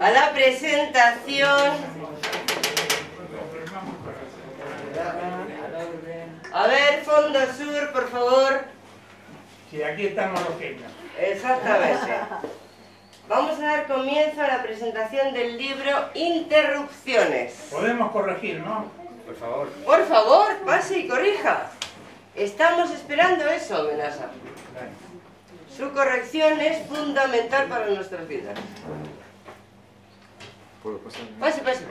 A la presentación. A ver, Fondo Sur, por favor. Sí, aquí estamos los que están. Exactamente. Vamos a dar comienzo a la presentación del libro Interrupciones. Podemos corregir, ¿no? Por favor. Por favor, pase y corrija. Estamos esperando eso, Menassa. Su corrección es fundamental para nuestras vidas. Pase, pase.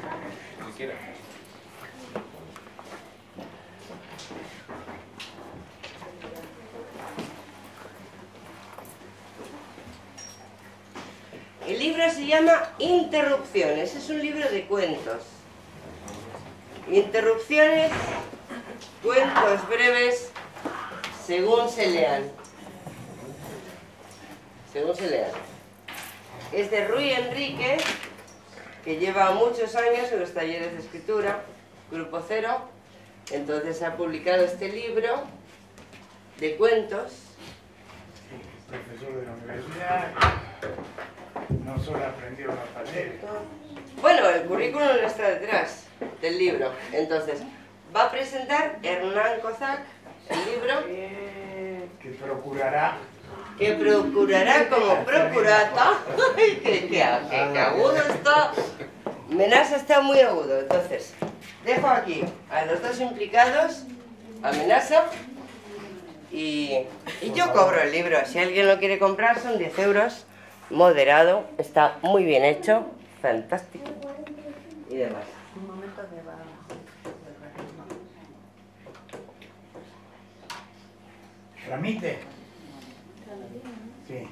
El libro se llama Interrupciones, es un libro de cuentos. Interrupciones, cuentos breves, según se lean. Según se lean. Es de Ruy Enríquez, que lleva muchos años en los talleres de escritura, Grupo Cero. Entonces ha publicado este libro de cuentos. Profesor de la universidad, no solo aprendió la palabra. Bueno, el currículum no está detrás del libro. Entonces, va a presentar Hernán Kozak el libro que procurará como procurata. Que agudo está. Menassa está muy agudo. Entonces, dejo aquí a los dos implicados, a Menassa, y yo cobro el libro. Si alguien lo quiere comprar, son 10 euros, moderado, está muy bien hecho, fantástico, y demás. Un momento que va. Ramite. Sí.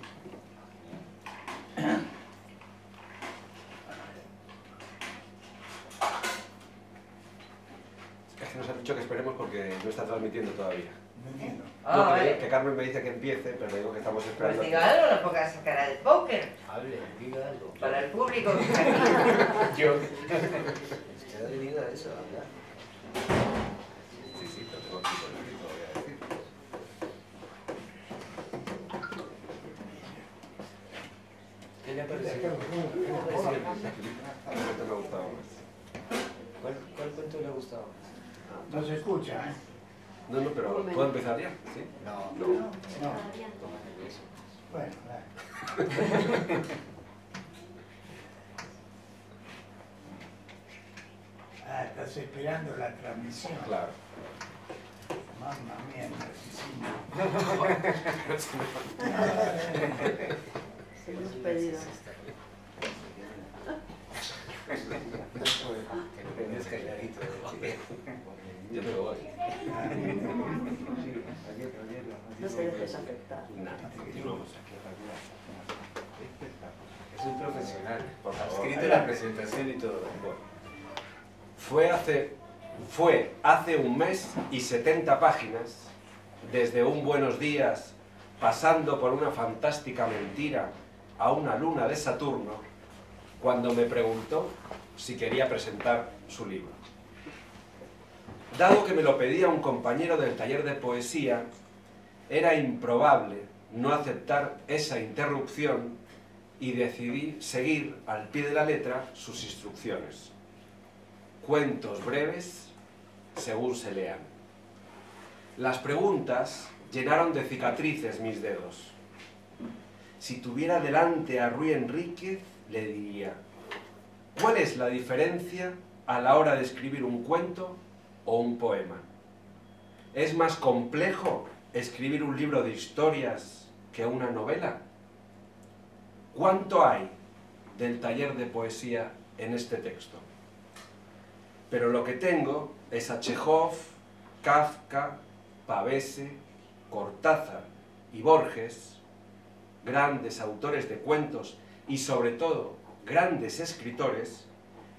Es que nos han dicho que esperemos porque no está transmitiendo todavía. No entiendo. No, vale. Que Carmen me dice que empiece, pero le digo que estamos esperando. Pues diga algo, no ponga esa cara de póker. Hable, diga algo. Para el público que está aquí. Yo. Está dividido eso, hablar. Sí, lo tengo aquí por aquí. ¿Cuál cuento le ha gustado más? No se escucha, ¿eh? No, pero ¿puedo empezar ya? ¿Sí? No. Bueno, vale. Estás esperando la transmisión. Claro. Mamma mía, asesino. Se los pedido. Yo me voy. No se dejes afectar. Es un profesional. Ha escrito la presentación y todo. Fue hace un mes y 70 páginas, desde un buenos días, pasando por una fantástica mentira, a una luna de Saturno, cuando me preguntó si quería presentar su libro. Dado que me lo pedía un compañero del taller de poesía, era improbable no aceptar esa interrupción y decidí seguir al pie de la letra sus instrucciones. Cuentos breves, según se lean. Las preguntas llenaron de cicatrices mis dedos. Si tuviera delante a Ruy Enríquez, le diría: ¿cuál es la diferencia a la hora de escribir un cuento o un poema? ¿Es más complejo escribir un libro de historias que una novela? ¿Cuánto hay del taller de poesía en este texto? Pero lo que tengo es a Chekhov, Kafka, Pavese, Cortázar y Borges, grandes autores de cuentos y sobre todo grandes escritores,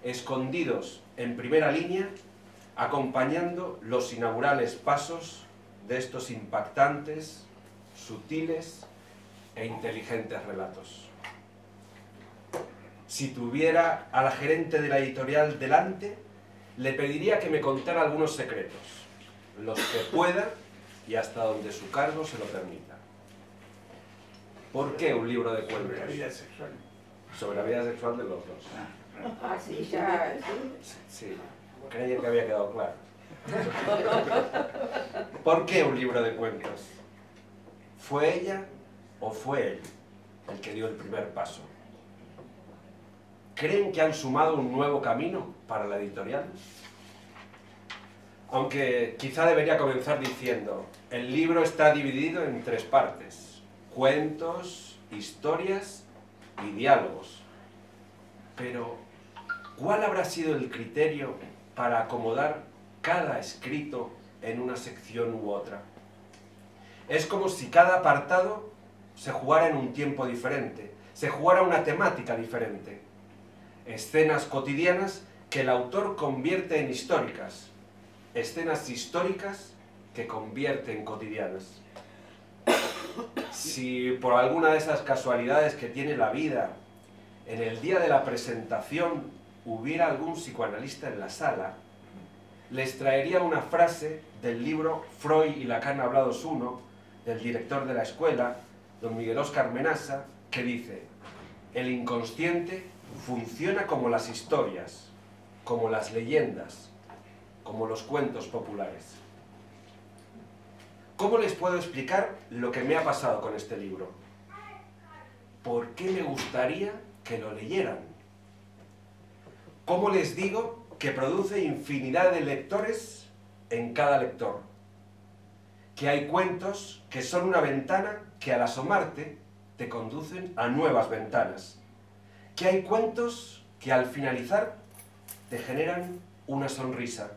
escondidos en primera línea, acompañando los inaugurales pasos de estos impactantes, sutiles e inteligentes relatos. Si tuviera a la gerente de la editorial delante, le pediría que me contara algunos secretos, los que pueda y hasta donde su cargo se lo permita. ¿Por qué un libro de cuentos? Sobre la vida sexual. Sobre la vida sexual de los dos. Así ya. Sí, creía que había quedado claro. ¿Por qué un libro de cuentos? ¿Fue ella o fue él el que dio el primer paso? ¿Creen que han sumado un nuevo camino para la editorial? Aunque quizá debería comenzar diciendo, el libro está dividido en tres partes: cuentos, historias y diálogos. Pero, ¿cuál habrá sido el criterio para acomodar cada escrito en una sección u otra? Es como si cada apartado se jugara en un tiempo diferente, se jugara una temática diferente. Escenas cotidianas que el autor convierte en históricas. Escenas históricas que convierte en cotidianas. Si por alguna de esas casualidades que tiene la vida, en el día de la presentación hubiera algún psicoanalista en la sala, les traería una frase del libro Freud y Lacan Hablados 1, del director de la escuela, don Miguel Oscar Menassa, que dice: el inconsciente funciona como las historias, como las leyendas, como los cuentos populares. ¿Cómo les puedo explicar lo que me ha pasado con este libro? ¿Por qué me gustaría que lo leyeran? ¿Cómo les digo que produce infinidad de lectores en cada lector? Que hay cuentos que son una ventana que al asomarte te conducen a nuevas ventanas. Que hay cuentos que al finalizar te generan una sonrisa,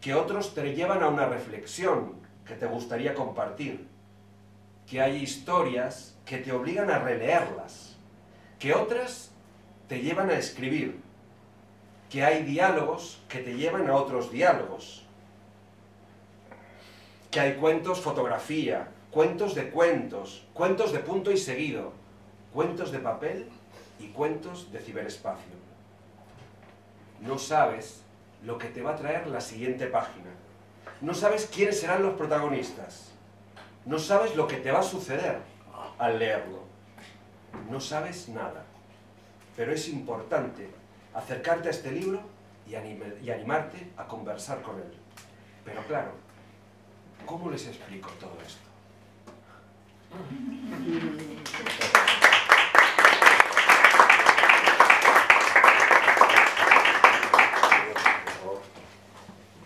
que otros te llevan a una reflexión que te gustaría compartir, que hay historias que te obligan a releerlas, que otras te llevan a escribir, que hay diálogos que te llevan a otros diálogos, que hay cuentos fotografía, cuentos de punto y seguido, cuentos de papel y cuentos de ciberespacio. No sabes lo que te va a traer la siguiente página. No sabes quiénes serán los protagonistas. No sabes lo que te va a suceder al leerlo. No sabes nada. Pero es importante acercarte a este libro y animarte a conversar con él. Pero claro, ¿cómo les explico todo esto?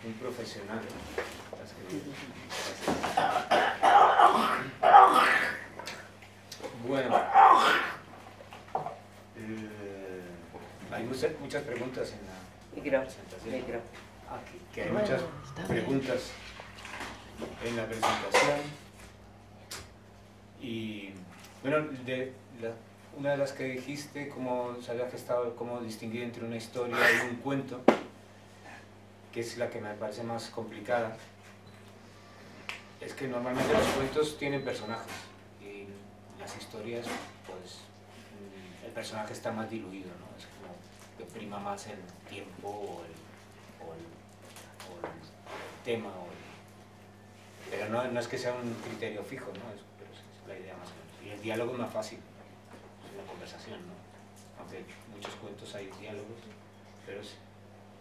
Un profesional. Bueno, hay muchas preguntas en la presentación. Que hay muchas preguntas en la presentación. Y bueno, una de las que dijiste, cómo se había gestado, cómo distinguir entre una historia y un cuento, que es la que me parece más complicada, es que normalmente los cuentos tienen personajes y las historias, pues, el personaje está más diluido, ¿no? Es como que prima más el tiempo o el tema. Pero no es que sea un criterio fijo, ¿no? Pero es la idea más o menos. Y el diálogo es más fácil, es la conversación, ¿no? Aunque en muchos cuentos hay diálogos, pero sí.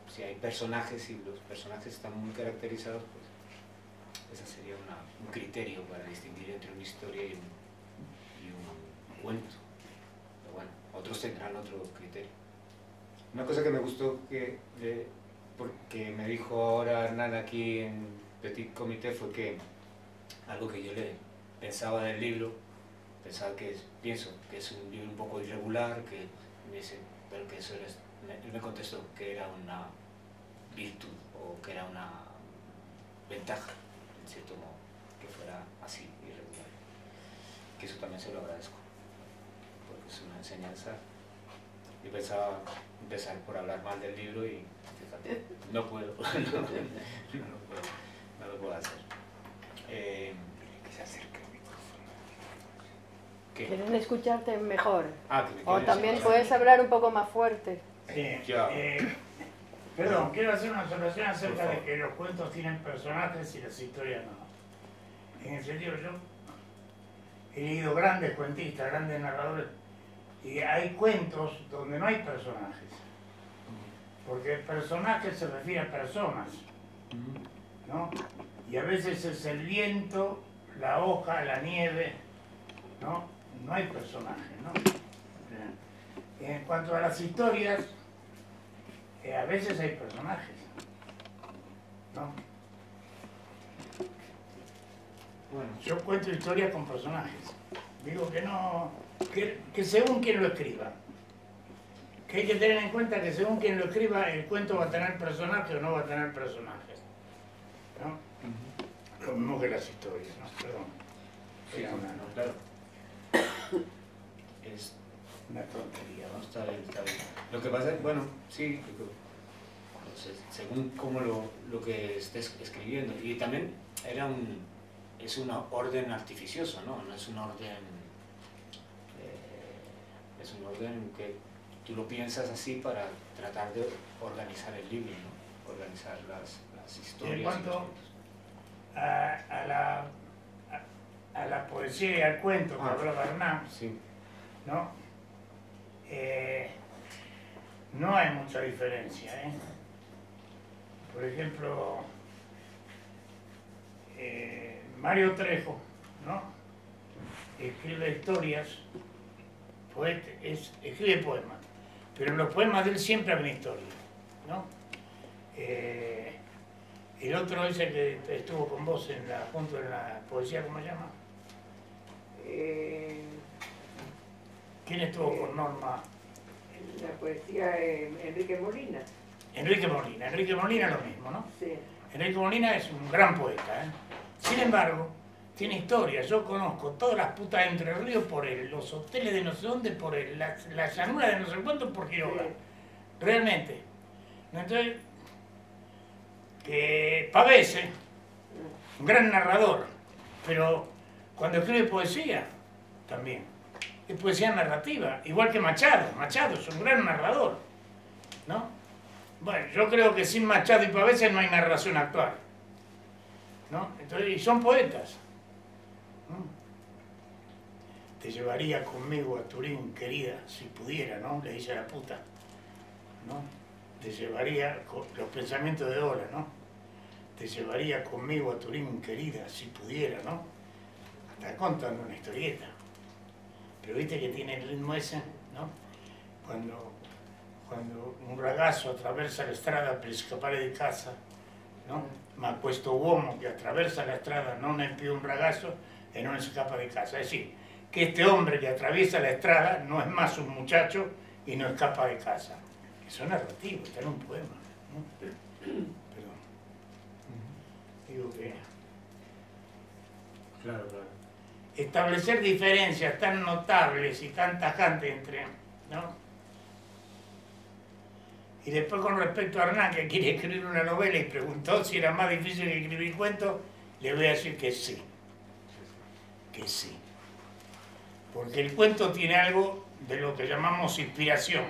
Si hay personajes y los personajes están muy caracterizados, pues ese sería un criterio para distinguir entre una historia y un cuento. Pero bueno, otros tendrán otro criterio. Una cosa que me gustó, porque me dijo ahora Hernán aquí en Petit Comité, fue que algo que yo le pensaba del libro, pienso que es un libro un poco irregular, que me dice, pero que eso es... Él me contestó que era una virtud o que era una ventaja, en cierto modo, que fuera así, irregular. Que eso también se lo agradezco, porque es una enseñanza. Yo pensaba empezar por hablar mal del libro y fíjate. No puedo, no lo puedo hacer. ¿Qué? Tienes que escucharte mejor. Ah, o también puedes hablar un poco más fuerte. Sí, yo. Perdón, quiero hacer una observación acerca de que los cuentos tienen personajes y las historias no. En el sentido, yo he leído grandes cuentistas, grandes narradores, y hay cuentos donde no hay personajes. Porque el personaje se refiere a personas, ¿no? Y a veces es el viento, la hoja, la nieve, ¿no? No hay personajes, ¿no? En cuanto a las historias, a veces hay personajes, ¿no? Bueno, yo cuento historias con personajes. Digo que no... Que según quien lo escriba. Que hay que tener en cuenta que según quien lo escriba, el cuento va a tener personaje o no va a tener personaje, ¿no? Lo mismo que las historias, ¿no? Perdón. Sí, no, claro. Es una tontería, ¿no? Está bien, está bien. Lo que pasa es, bueno, sí, entonces, según cómo lo que estés escribiendo. Y también era es un orden artificioso, ¿no? No es un orden... es un orden que tú lo piensas así para tratar de organizar el libro, ¿no? Organizar las historias. En cuanto a la poesía y al cuento, que hablaba Hernán, sí, ¿no? No hay mucha diferencia, ¿eh? Por ejemplo, Mario Trejo, ¿no? Escribe historias, escribe poemas, pero en los poemas de él siempre hay una historia, ¿no? El otro ese que estuvo con vos junto en la poesía, ¿cómo se llama? ¿Quién estuvo con Norma? La poesía, Enrique Molina. Enrique Molina lo mismo, ¿no? Sí. Enrique Molina es un gran poeta, ¿eh? Sin embargo, tiene historia. Yo conozco todas las putas de Entre Ríos por él, los hoteles de no sé dónde por él, la llanura de no sé cuánto por Quiroga. Sí. Realmente. Entonces, que Pavese, un gran narrador, pero cuando escribe poesía, también. Es poesía narrativa, igual que Machado. Machado es un gran narrador, ¿no? Bueno, yo creo que sin Machado y Pavese no hay narración actual, ¿no? Entonces, y son poetas, ¿no? Te llevaría conmigo a Turín, querida, si pudiera, ¿no? Le dice a la puta, ¿no? Te llevaría, los pensamientos de Dora, ¿no? Te llevaría conmigo a Turín, querida, si pudiera, ¿no? Está contando una historieta. Pero viste que tiene el ritmo ese, ¿no? Cuando un ragazzo attraversa la strada per escapare di casa, ¿no? Ma questo uomo che attraversa la strada non è più un ragazzo e non escapa di casa. Es decir, que este hombre que atraviesa la estrada no es más un muchacho y no escapa de casa. Eso es narrativo, está en un poema, ¿no? Perdón. Digo que... Claro, claro. Establecer diferencias tan notables y tan tajantes entre, ¿no? Y después con respecto a Hernán, que quiere escribir una novela y preguntó si era más difícil que escribir cuentos, le voy a decir que sí. Que sí. Porque el cuento tiene algo de lo que llamamos inspiración.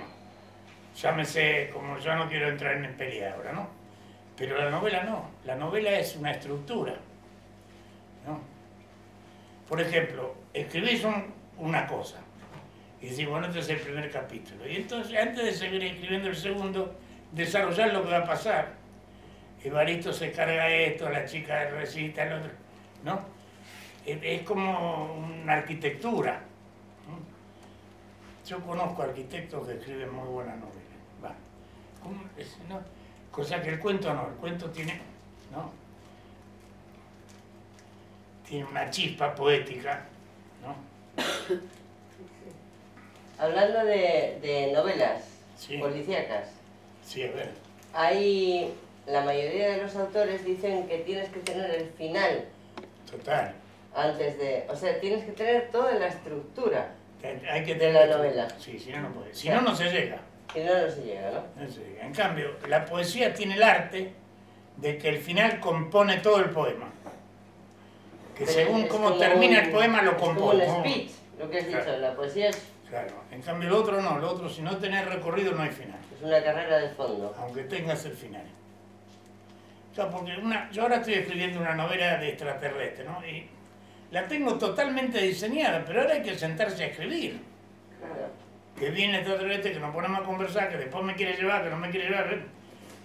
Llámese, como yo no quiero entrar en pelea ahora, ¿no? Pero la novela no. La novela es una estructura, ¿no? Por ejemplo, escribís una cosa y decís, bueno, este es el primer capítulo. Y entonces, antes de seguir escribiendo el segundo, desarrollar lo que va a pasar. Evaristo se carga esto, la chica recita el otro, ¿no? Es como una arquitectura, ¿no? Yo conozco arquitectos que escriben muy buenas novelas. ¿No? Cosa que el cuento no, el cuento tiene, ¿no? Tiene una chispa poética, ¿no? Sí. Hablando de novelas, sí, policíacas, sí, a ver. Hay, la mayoría de los autores dicen que tienes que tener el final. Total. Antes de... O sea, tienes que tener toda la estructura. Hay que tener la novela. Sí, si no, no puedes. Si no, no se llega. Y no se llega, ¿no? No se llega. En cambio, la poesía tiene el arte de que el final compone todo el poema. Que según cómo termina el poema lo compone. Es como el speech, lo que has dicho, la poesía es... Claro, en cambio el otro no, el otro si no tenés recorrido no hay final. Es una carrera de fondo. Aunque tengas el final. O sea, porque yo ahora estoy escribiendo una novela de extraterrestre, ¿no? Y la tengo totalmente diseñada, pero ahora hay que sentarse a escribir. Claro. Que viene extraterrestre, que nos ponemos a conversar, que después me quiere llevar, que no me quiere llevar.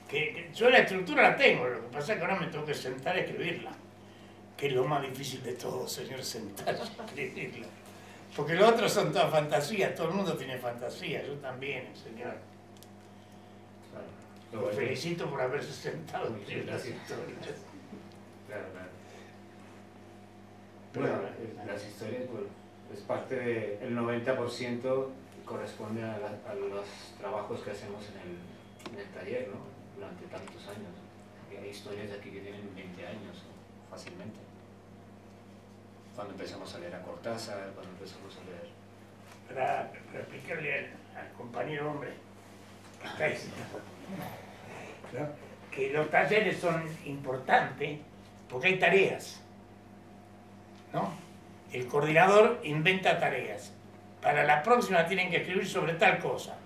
Que yo la estructura la tengo, lo que pasa es que ahora me tengo que sentar a escribirla. Que es lo más difícil de todo, señor, sentarse a escribirla. Porque los otros son todas fantasías, todo el mundo tiene fantasía, yo también, señor. Lo felicito por haberse sentado en las historias. Claro, claro. Bueno, las historias, bueno, es parte del 90% corresponde a los trabajos que hacemos en el taller, ¿no? Durante tantos años. Y hay historias de aquí que tienen 20 años, fácilmente. Cuando empezamos a leer a Cortázar, cuando empezamos a leer... Para explicarle al compañero hombre, ¿no? Que los talleres son importantes porque hay tareas, ¿no? El coordinador inventa tareas. Para la próxima tienen que escribir sobre tal cosa.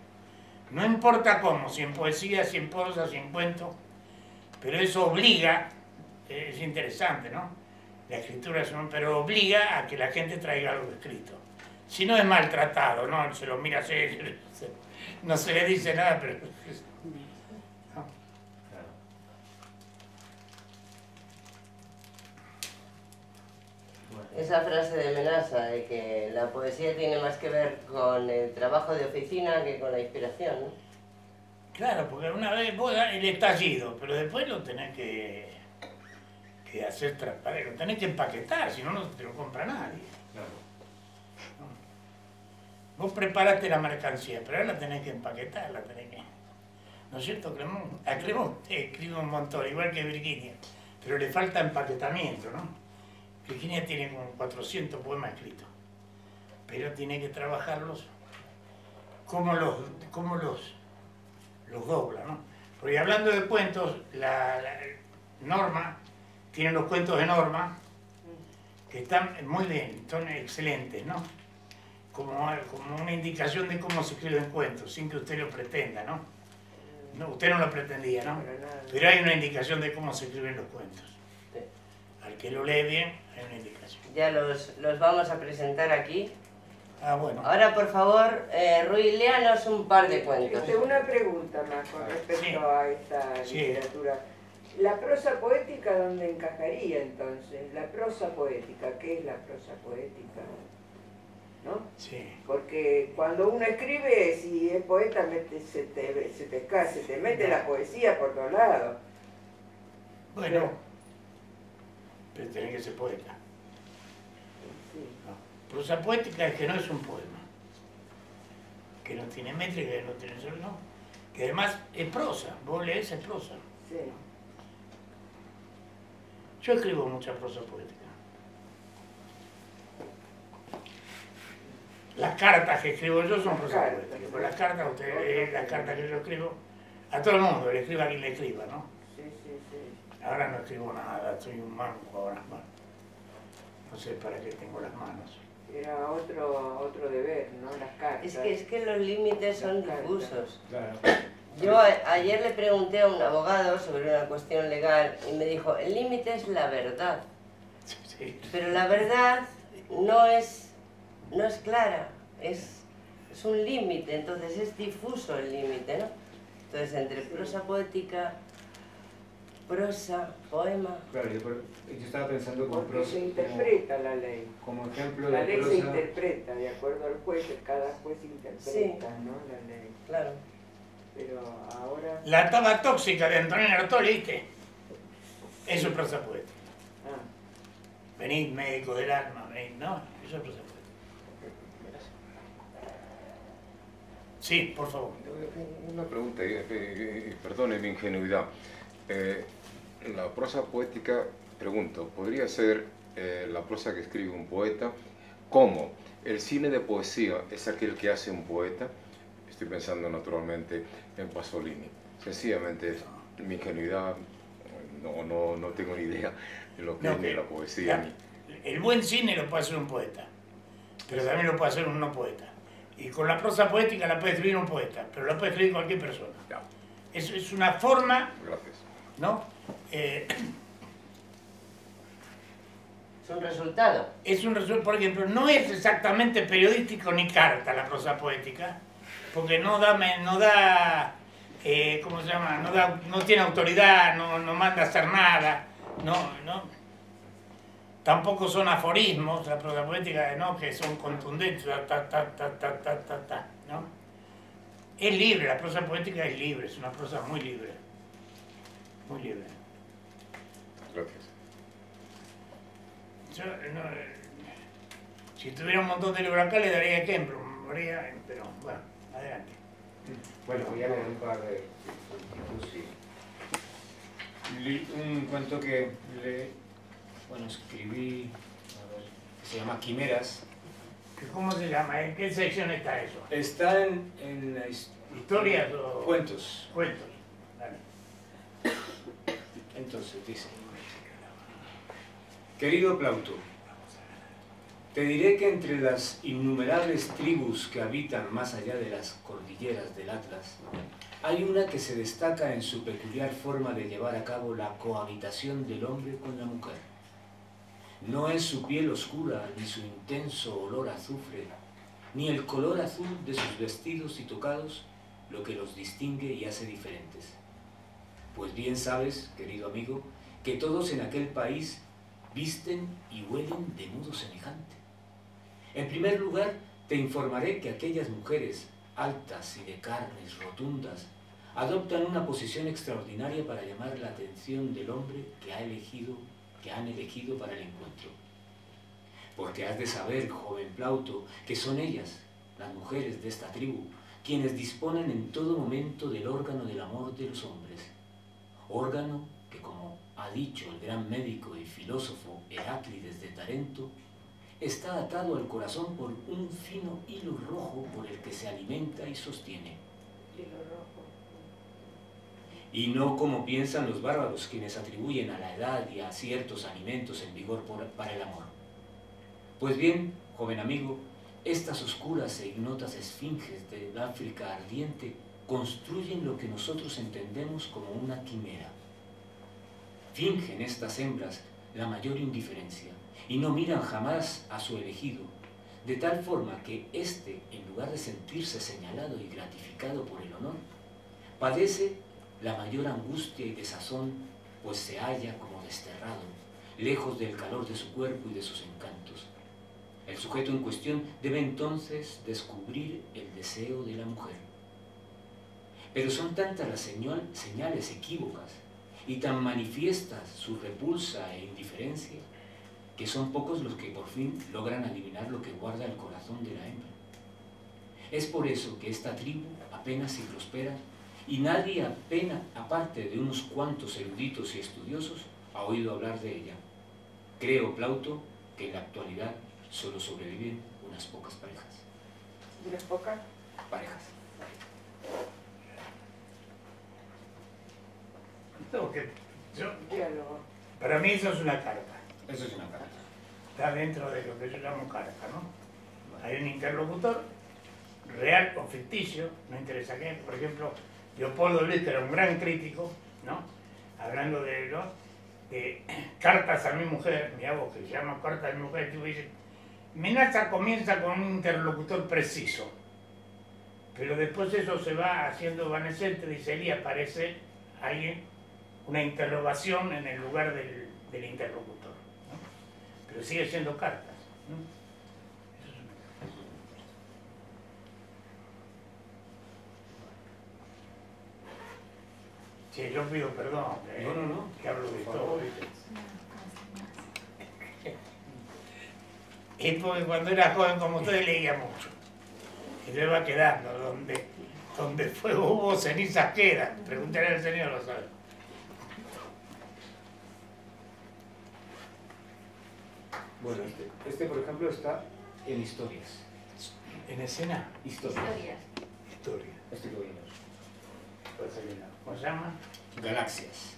No importa cómo, si en poesía, si en prosa, si en cuento, pero eso obliga, es interesante, ¿no? La escritura es un... pero obliga a que la gente traiga algo escrito. Si no es maltratado, ¿no? Se lo mira así, no se le dice nada, pero... ¿no? Esa frase de Menassa de que la poesía tiene más que ver con el trabajo de oficina que con la inspiración, ¿no? Claro, porque una vez vos das el estallido, pero después lo tenés que hacer transparente, lo tenés que empaquetar, si no, no te lo compra nadie. Claro. Vos preparaste la mercancía, pero ahora la tenés que empaquetar, la tenés que... ¿No es cierto, Clemón? A Clemón escribe un montón, igual que Virginia, pero le falta empaquetamiento, ¿no? Virginia tiene como 400 poemas escritos, pero tiene que trabajarlos como los dobla, ¿no? Porque hablando de cuentos, la Norma tiene los cuentos de Norma, que están muy bien, son excelentes, ¿no? Como una indicación de cómo se escribe un cuento, sin que usted lo pretenda, ¿no? No, usted no lo pretendía, ¿no? Pero hay una indicación de cómo se escriben los cuentos. Al que lo lee bien, hay una indicación. Ya los vamos a presentar aquí. Ah, bueno. Ahora, por favor, Ruy, léanos un par de cuentos. Tengo una pregunta más con respecto a esta literatura. La prosa poética, ¿dónde encajaría entonces? La prosa poética, ¿qué es la prosa poética? ¿No? Sí. Porque cuando uno escribe, si es poeta, se te mete la poesía por todos lados. Bueno, pero tiene que ser poeta. Sí. No. Prosa poética es que no es un poema, que no tiene métrica, que no tiene solo, no. Que además es prosa, vos lees, es prosa. Sí. Yo escribo mucha prosa poética. Las cartas que escribo yo son prosa poética, pero las cartas, usted lee las cartas que yo escribo, a todo el mundo, le escriba a quien le escriba, ¿no? Sí, sí, sí. Ahora no escribo nada, soy un manco ahora, no sé para qué tengo las manos. Era otro deber, ¿no? Las cartas. Es que los límites son difusos. Claro. Yo ayer le pregunté a un abogado sobre una cuestión legal y me dijo, el límite es la verdad. Sí, sí. Pero la verdad no es clara, es un límite, entonces es difuso el límite, ¿no? Entonces, entre prosa poética, prosa, poema... Claro, yo estaba pensando con prosa... se interpreta la ley. Como ejemplo de prosa... La ley se interpreta, de acuerdo al juez, cada juez interpreta, ¿no? La ley. Claro. Pero ahora... La taba tóxica de Antonio Artaud, ¿viste? Eso es prosa poética. Ah. Venid, médico del alma, venid, ¿no? Eso es prosa poética. Sí, por favor. Una pregunta, perdone mi ingenuidad. La prosa poética, pregunto, ¿podría ser la prosa que escribe un poeta? ¿Cómo? ¿El cine de poesía es aquel que hace un poeta? Estoy pensando naturalmente en Pasolini. Sencillamente mi ingenuidad, no tengo ni idea de lo que es la poesía. El buen cine lo puede hacer un poeta, pero también lo puede hacer un no poeta. Y con la prosa poética la puede escribir un poeta, pero la puede escribir cualquier persona. Es una forma... Gracias. ¿No? Es un resultado. Es un resultado, por ejemplo, no es exactamente periodístico ni carta la prosa poética, porque no da ¿cómo se llama? No tiene autoridad, no manda a hacer nada, tampoco son aforismos, la prosa poética, que son contundentes, ¿no? Es libre, la prosa poética es libre, es una prosa muy libre, muy libre. Gracias. Yo, si tuviera un montón de libros acá le daría ejemplo, pero bueno, adelante. Bueno, voy a leer un par de un cuento que escribí, que se llama Quimeras. ¿Cómo se llama? ¿En qué sección está eso? Está en la historia. Cuentos. Cuentos. Dale. Entonces dice: querido Plauto, te diré que entre las innumerables tribus que habitan más allá de las cordilleras del Atlas, hay una que se destaca en su peculiar forma de llevar a cabo la cohabitación del hombre con la mujer. No es su piel oscura, ni su intenso olor a azufre, ni el color azul de sus vestidos y tocados lo que los distingue y hace diferentes. Pues bien sabes, querido amigo, que todos en aquel país visten y huelen de modo semejante. En primer lugar, te informaré que aquellas mujeres, altas y de carnes rotundas, adoptan una posición extraordinaria para llamar la atención del hombre que han elegido para el encuentro. Porque has de saber, joven Plauto, que son ellas, las mujeres de esta tribu, quienes disponen en todo momento del órgano del amor de los hombres. Órgano que, como ha dicho el gran médico y filósofo Heráclides de Tarento, está atado al corazón por un fino hilo rojo por el que se alimenta y sostiene. Y no como piensan los bárbaros, quienes atribuyen a la edad y a ciertos alimentos en vigor para el amor. Pues bien, joven amigo, estas oscuras e ignotas esfinges del África ardiente construyen lo que nosotros entendemos como una quimera. Fingen estas hembras la mayor indiferencia y no miran jamás a su elegido, de tal forma que éste, en lugar de sentirse señalado y gratificado por el honor, padece la mayor angustia y desazón, pues se halla como desterrado, lejos del calor de su cuerpo y de sus encantos. El sujeto en cuestión debe entonces descubrir el deseo de la mujer. Pero son tantas las señales equívocas y tan manifiestas su repulsa e indiferencia, que son pocos los que por fin logran adivinar lo que guarda el corazón de la hembra. Es por eso que esta tribu apenas si prospera, y nadie apenas, aparte de unos cuantos eruditos y estudiosos, ha oído hablar de ella. Creo, Plauto, que en la actualidad solo sobreviven unas pocas parejas. ¿Unas pocas? Parejas. Para mí eso es una carta. Eso es una carta. Está dentro de lo que yo llamo carta, ¿no? Hay un interlocutor, real o ficticio, no interesa qué. Por ejemplo, Leopoldo Luis, que era un gran crítico, ¿no? Hablando de, cartas a mi mujer, mi abuelo que se llama cartas a mi mujer, tú dices, Menassa comienza con un interlocutor preciso, pero después eso se va haciendo evanescente, dice, y aparece alguien, una interrogación en el lugar del interlocutor, ¿no? Pero sigue siendo cartas, ¿no? Sí, yo pido perdón, que hablo de todo. Es porque cuando era joven como ustedes leía mucho. Y le va quedando, donde fuego hubo, cenizas quedan. Pregúntale al señor, lo sabe. Bueno, este por ejemplo está en historias. ¿En escena? Historias. historia. ¿Cómo se llama? Galaxias.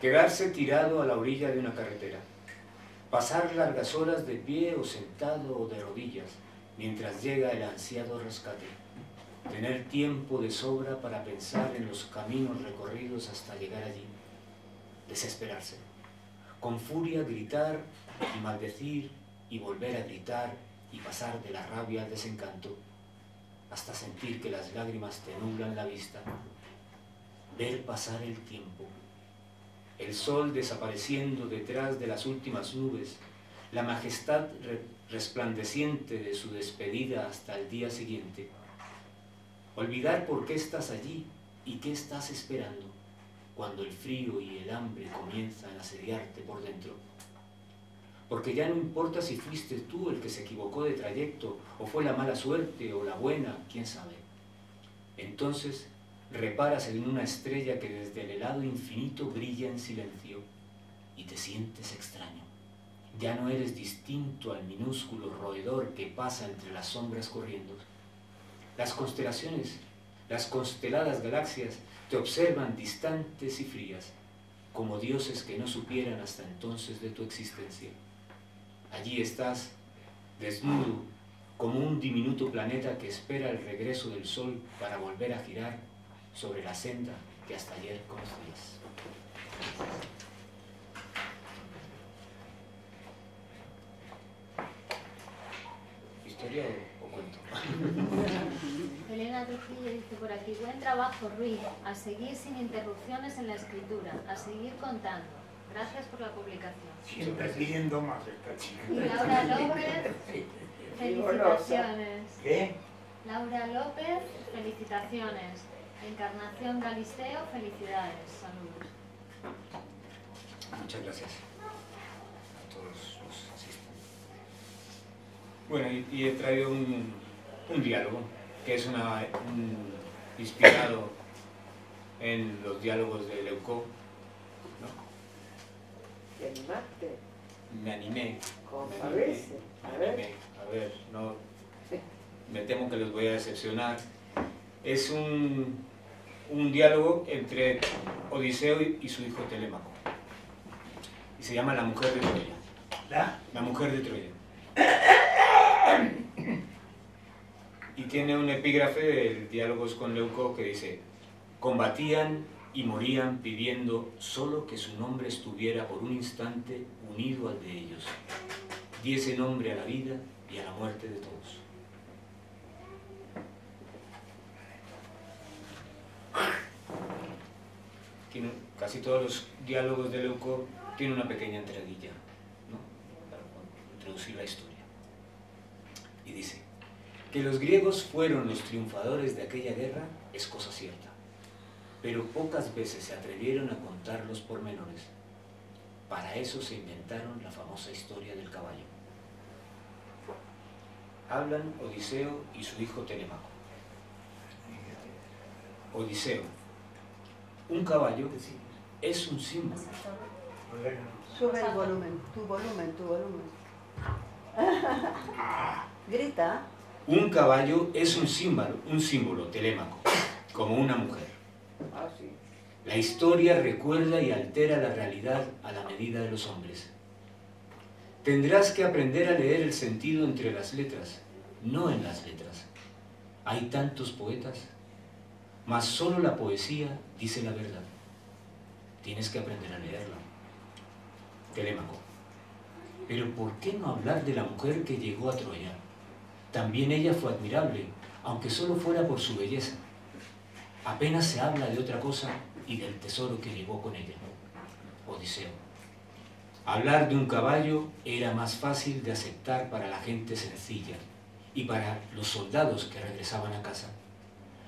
Quedarse tirado a la orilla de una carretera. Pasar largas horas de pie o sentado o de rodillas mientras llega el ansiado rescate. Tener tiempo de sobra para pensar en los caminos recorridos hasta llegar allí. Desesperarse. Con furia gritar y maldecir y volver a gritar y pasar de la rabia al desencanto, hasta sentir que las lágrimas te nublan la vista. Ver pasar el tiempo. El sol desapareciendo detrás de las últimas nubes, la majestad resplandeciente de su despedida hasta el día siguiente. Olvidar por qué estás allí y qué estás esperando, cuando el frío y el hambre comienzan a asediarte por dentro. Porque ya no importa si fuiste tú el que se equivocó de trayecto, o fue la mala suerte, o la buena, quién sabe. Entonces reparas en una estrella que desde el helado infinito brilla en silencio, y te sientes extraño. Ya no eres distinto al minúsculo roedor que pasa entre las sombras corriendo. Las constelaciones, las consteladas galaxias, te observan distantes y frías, como dioses que no supieran hasta entonces de tu existencia. Allí estás, desnudo, como un diminuto planeta que espera el regreso del sol para volver a girar sobre la senda que hasta ayer conocías. ¿Historia o cuento? Elena Trujillo dice por aquí: buen trabajo, Ruy, a seguir sin interrupciones en la escritura, a seguir contando. Gracias por la publicación. Siempre pidiendo más esta chica. Y Laura López, felicitaciones. ¿Qué? Laura López, felicitaciones. Encarnación Galisteo, felicidades, saludos. Muchas gracias a todos los asistentes. Bueno, y he traído un diálogo que es inspirado en los diálogos de Leucó, ¿no? ¿Te animaste? Me animé. ¿Cómo parece? A ver, no, me temo que les voy a decepcionar. Es un diálogo entre Odiseo y su hijo Telémaco. Y se llama La mujer de Troya. La mujer de Troya. Y tiene un epígrafe de diálogos con Leucó que dice: combatían y morían pidiendo solo que su nombre estuviera por un instante unido al de ellos. Diese nombre a la vida y a la muerte de todos. Casi todos los diálogos de Leucó tienen una pequeña entradilla, ¿no?, para introducir la historia. Y dice que los griegos fueron los triunfadores de aquella guerra es cosa cierta, pero pocas veces se atrevieron a contar los pormenores. Para eso se inventaron la famosa historia del caballo. Hablan Odiseo y su hijo Telémaco. Odiseo: un caballo es un símbolo. Sube el volumen, tu volumen. Grita. Un caballo es un símbolo, Telémaco, como una mujer. La historia recuerda y altera la realidad a la medida de los hombres. Tendrás que aprender a leer el sentido entre las letras, no en las letras. Hay tantos poetas, mas solo la poesía dice la verdad. Tienes que aprender a leerla. Telémaco: pero ¿por qué no hablar de la mujer que llegó a Troya? También ella fue admirable, aunque solo fuera por su belleza. Apenas se habla de otra cosa y del tesoro que llevó con ella. Odiseo: hablar de un caballo era más fácil de aceptar para la gente sencilla y para los soldados que regresaban a casa.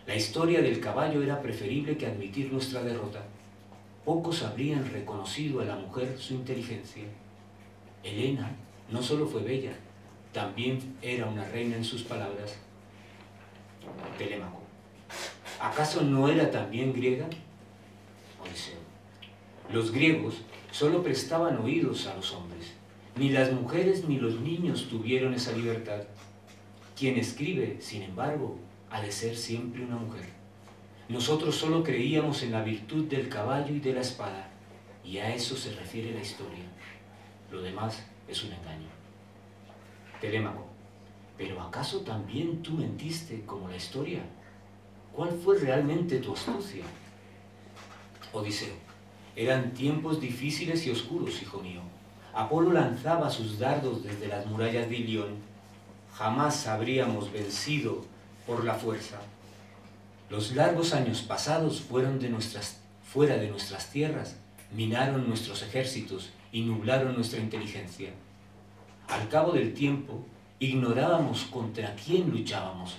La historia del caballo era preferible que admitir nuestra derrota. Pocos habrían reconocido a la mujer su inteligencia. Elena no solo fue bella, también era una reina en sus palabras. Telémaco: ¿acaso no era también griega? Odiseo: los griegos solo prestaban oídos a los hombres. Ni las mujeres ni los niños tuvieron esa libertad. Quien escribe, sin embargo, ha de ser siempre una mujer. Nosotros solo creíamos en la virtud del caballo y de la espada, y a eso se refiere la historia. Lo demás es un engaño. Telémaco, ¿pero acaso también tú mentiste como la historia? ¿Cuál fue realmente tu astucia? Odiseo, eran tiempos difíciles y oscuros, hijo mío. Apolo lanzaba sus dardos desde las murallas de Ilión. Jamás habríamos vencido por la fuerza. Los largos años pasados fueron fuera de nuestras tierras, minaron nuestros ejércitos y nublaron nuestra inteligencia. Al cabo del tiempo, ignorábamos contra quién luchábamos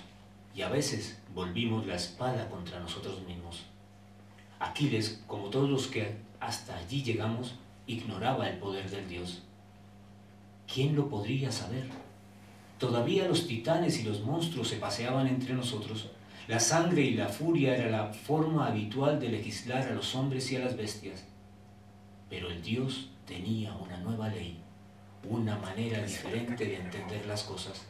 y a veces volvimos la espada contra nosotros mismos. Aquiles, como todos los que hasta allí llegamos, ignoraba el poder del dios. ¿Quién lo podría saber? Todavía los titanes y los monstruos se paseaban entre nosotros. La sangre y la furia era la forma habitual de legislar a los hombres y a las bestias. Pero el dios tenía una nueva ley, una manera diferente de entender las cosas.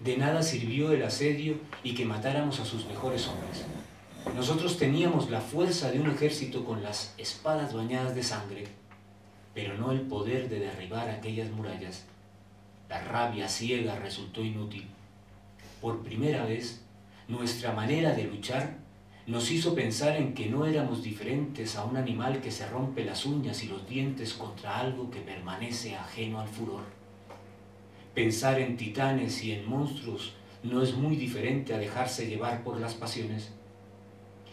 De nada sirvió el asedio y que matáramos a sus mejores hombres. Nosotros teníamos la fuerza de un ejército con las espadas bañadas de sangre, pero no el poder de derribar aquellas murallas. La rabia ciega resultó inútil. Por primera vez, nuestra manera de luchar nos hizo pensar en que no éramos diferentes a un animal que se rompe las uñas y los dientes contra algo que permanece ajeno al furor. Pensar en titanes y en monstruos no es muy diferente a dejarse llevar por las pasiones.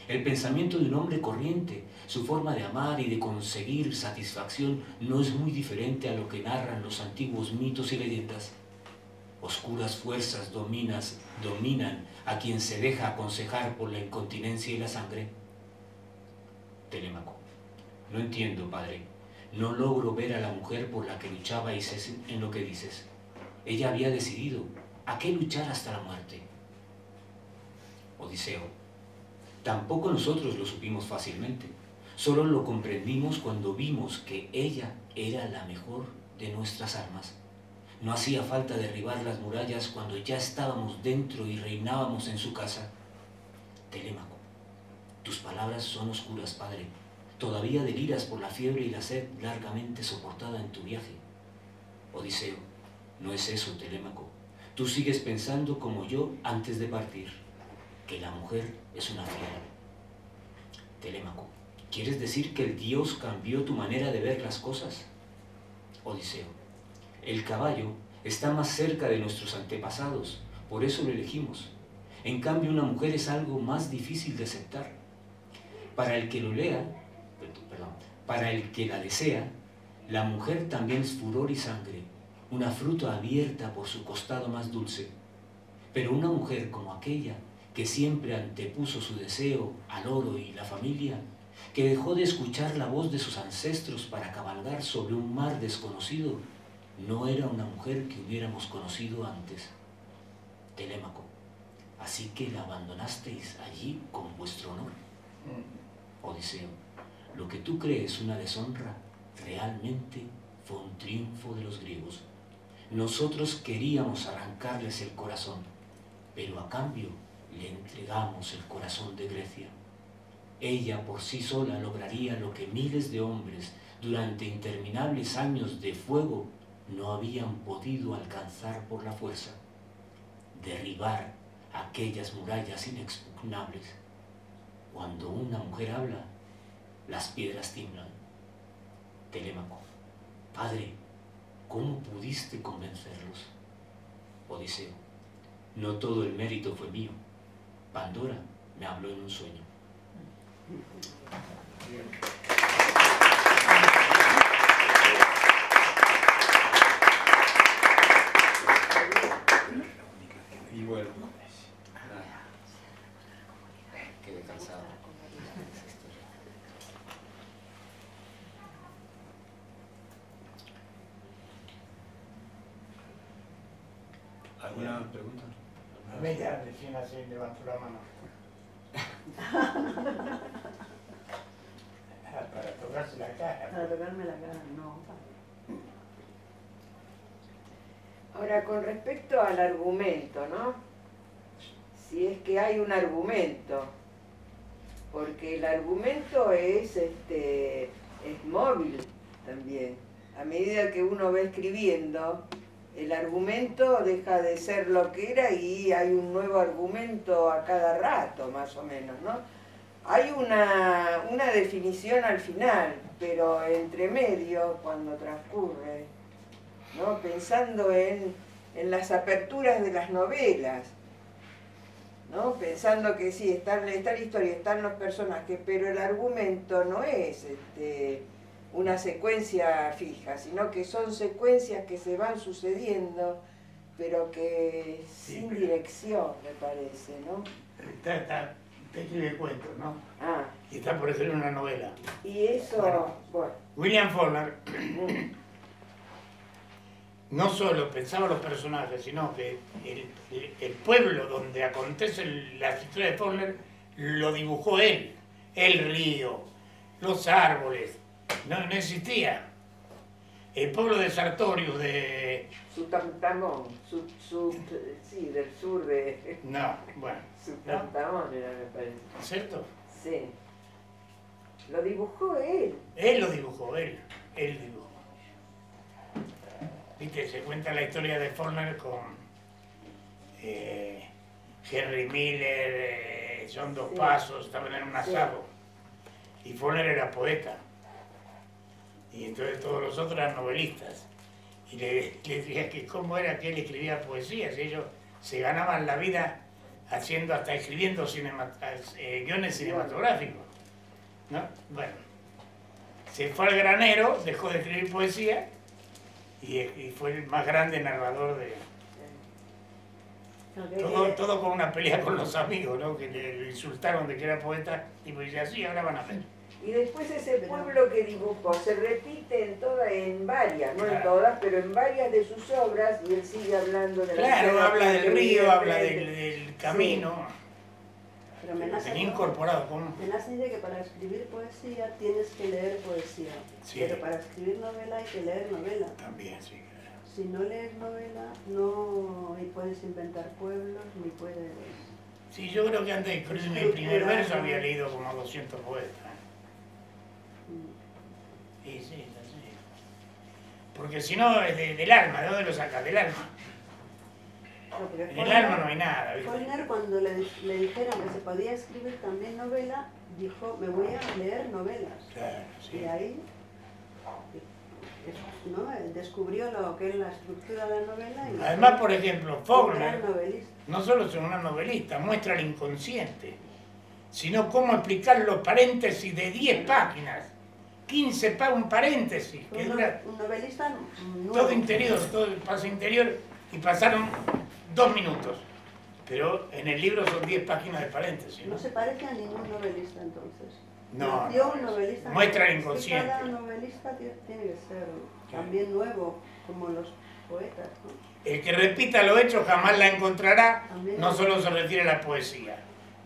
El pensamiento de un hombre corriente, su forma de amar y de conseguir satisfacción, no es muy diferente a lo que narran los antiguos mitos y leyendas. Oscuras fuerzas dominan a quien se deja aconsejar por la incontinencia y la sangre. Telémaco, no entiendo, padre. No logro ver a la mujer por la que luchaba y sé en lo que dices. Ella había decidido a qué luchar hasta la muerte. Odiseo, tampoco nosotros lo supimos fácilmente. Solo lo comprendimos cuando vimos que ella era la mejor de nuestras armas. No hacía falta derribar las murallas cuando ya estábamos dentro y reinábamos en su casa. Telémaco, tus palabras son oscuras, padre. Todavía deliras por la fiebre y la sed largamente soportada en tu viaje. Odiseo, no es eso, Telémaco. Tú sigues pensando como yo antes de partir, que la mujer es una fiera. Telémaco, ¿quieres decir que el dios cambió tu manera de ver las cosas? Odiseo, el caballo está más cerca de nuestros antepasados, por eso lo elegimos. En cambio, una mujer es algo más difícil de aceptar. Para el que la desea, la mujer también es furor y sangre, una fruta abierta por su costado más dulce. Pero una mujer como aquella, que siempre antepuso su deseo al oro y la familia, que dejó de escuchar la voz de sus ancestros para cabalgar sobre un mar desconocido, no era una mujer que hubiéramos conocido antes. Telémaco, así que la abandonasteis allí con vuestro honor. Odiseo, lo que tú crees una deshonra, realmente fue un triunfo de los griegos. Nosotros queríamos arrancarles el corazón, pero a cambio le entregamos el corazón de Grecia. Ella por sí sola lograría lo que miles de hombres durante interminables años de fuego no habían podido alcanzar por la fuerza: derribar aquellas murallas inexpugnables. Cuando una mujer habla, las piedras tiemblan. Telémaco, padre, ¿cómo pudiste convencerlos? Odiseo, no todo el mérito fue mío. Pandora me habló en un sueño. Y bueno, quedé cansado. ¿Alguna pregunta? Bella, recién así levantó la mano. Para tocarse la cara. Para tocarme la cara, no. Ahora, con respecto al argumento, ¿no? Si es que hay un argumento, porque el argumento es móvil también. A medida que uno va escribiendo, el argumento deja de ser lo que era y hay un nuevo argumento a cada rato, más o menos, ¿no? Hay una definición al final, pero entre medio, cuando transcurre, ¿no? Pensando en las aperturas de las novelas, ¿no? Pensando que sí, está la historia, están los personajes, pero el argumento no es una secuencia fija, sino que son secuencias que se van sucediendo, pero que sí, sin dirección, me parece, ¿no? Usted escribe cuentos, ¿no? Ah. Y está por hacer una novela. Y eso... Bueno. William Faulkner no solo pensaba los personajes, sino que el pueblo donde acontece la historia de Faulkner lo dibujó él. El río, los árboles, no existía. El pueblo de Sartorius, de... Sutantamón, sí, del sur de... No, bueno. Sutantamón era, me parece. ¿Cierto? Sí. Lo dibujó él. Él dibujó. Viste, se cuenta la historia de Faulkner con Henry Miller, John Dos Pasos, estaban en un asado. Sí. Y Faulkner era poeta. Y entonces todos los otros eran novelistas. Y le decía que cómo era que él escribía poesías. Y ellos se ganaban la vida haciendo, hasta escribiendo guiones cinematográficos, ¿no? Bueno, se fue al granero, dejó de escribir poesía. Y fue el más grande narrador de... Todo con una pelea con los amigos, ¿no? Que le insultaron de que era poeta y pues decía, sí, ahora van a ver. Y después ese pueblo que dibujó se repite en varias, no en todas, pero en varias de sus obras, y él sigue hablando de la... Claro, habla del río, habla del camino. Sí. Pero Menassa tenía incorporado, ¿cómo? Menassa dice que para escribir poesía tienes que leer poesía, sí, pero para escribir novela hay que leer novela. También, sí. Claro. Si no lees novela, no puedes inventar pueblos, ni puedes... Sí, yo creo que antes de escribir mi primer verso había leído como 200 poetas. Sí, sí, sí. Porque si no, es del alma, ¿de dónde lo sacas? Del alma. No, en el alma no hay nada. Faulkner, cuando le dijeron que se podía escribir también novela, dijo, me voy a leer novelas. Claro, sí. Y ahí ¿no? descubrió lo que es la estructura de la novela. Y además, por ejemplo, Faulkner no solo es una novelista, muestra el inconsciente, sino cómo explicar los paréntesis de 10 páginas. 15 para un paréntesis, que dura... Un novelista nuevo. Todo interior, todo el paso interior, y pasaron 2 minutos. Pero en el libro son 10 páginas de paréntesis. ¿No? No se parece a ningún novelista, entonces. No, no. Muestra el inconsciente. Cada novelista tiene que ser también nuevo, como los poetas, ¿no? El que repita lo hecho jamás la encontrará, también no solo se refiere a la poesía.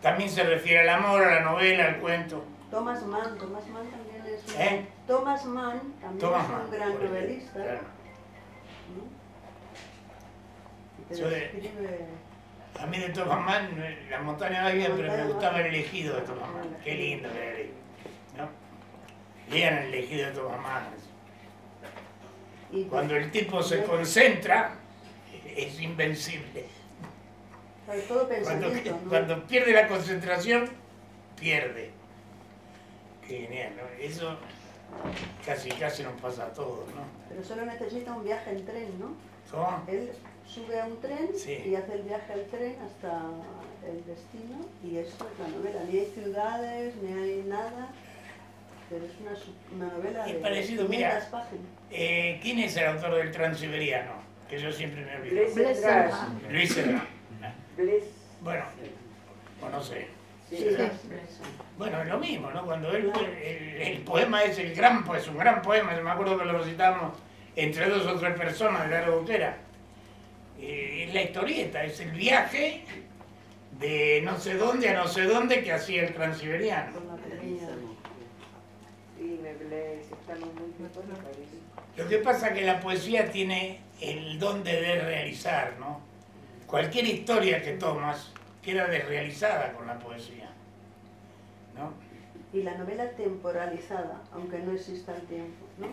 También se refiere al amor, a la novela, al cuento. Thomas Mann también. ¿Eh? Thomas Mann también es un gran novelista. Claro. ¿No? A mí de Thomas Mann, La montaña va bien, pero me gustaba El elegido de Thomas Mann. Qué lindo que era, ¿no? Lean El elegido de Thomas Mann. Cuando el tipo se concentra, es invencible. Todo pensamiento, cuando pierde la concentración, pierde. Genial, ¿no? Eso casi nos pasa a todos, ¿no? Pero solo necesita un viaje en tren, ¿no? ¿Cómo? Él sube a un tren, sí, y hace el viaje al tren hasta el destino, y eso es la novela. Ni hay ciudades, ni hay nada, pero es una novela de parecido, mira, páginas. ¿Quién es el autor del Transiberiano? Que yo siempre me olvido. Luis Enríquez. Bueno, o no sé. Sí, bueno, es lo mismo, ¿no? Cuando el poema es un gran poema, me acuerdo que lo recitamos entre 2 o 3 personas de la Gotera. Es la historieta, es el viaje de no sé dónde a no sé dónde que hacía el Transiberiano. Lo que pasa es que la poesía tiene el don de desrealizar, ¿no? Cualquier historia que tomas queda desrealizada con la poesía, ¿no? Y la novela temporalizada, aunque no exista el tiempo, ¿no?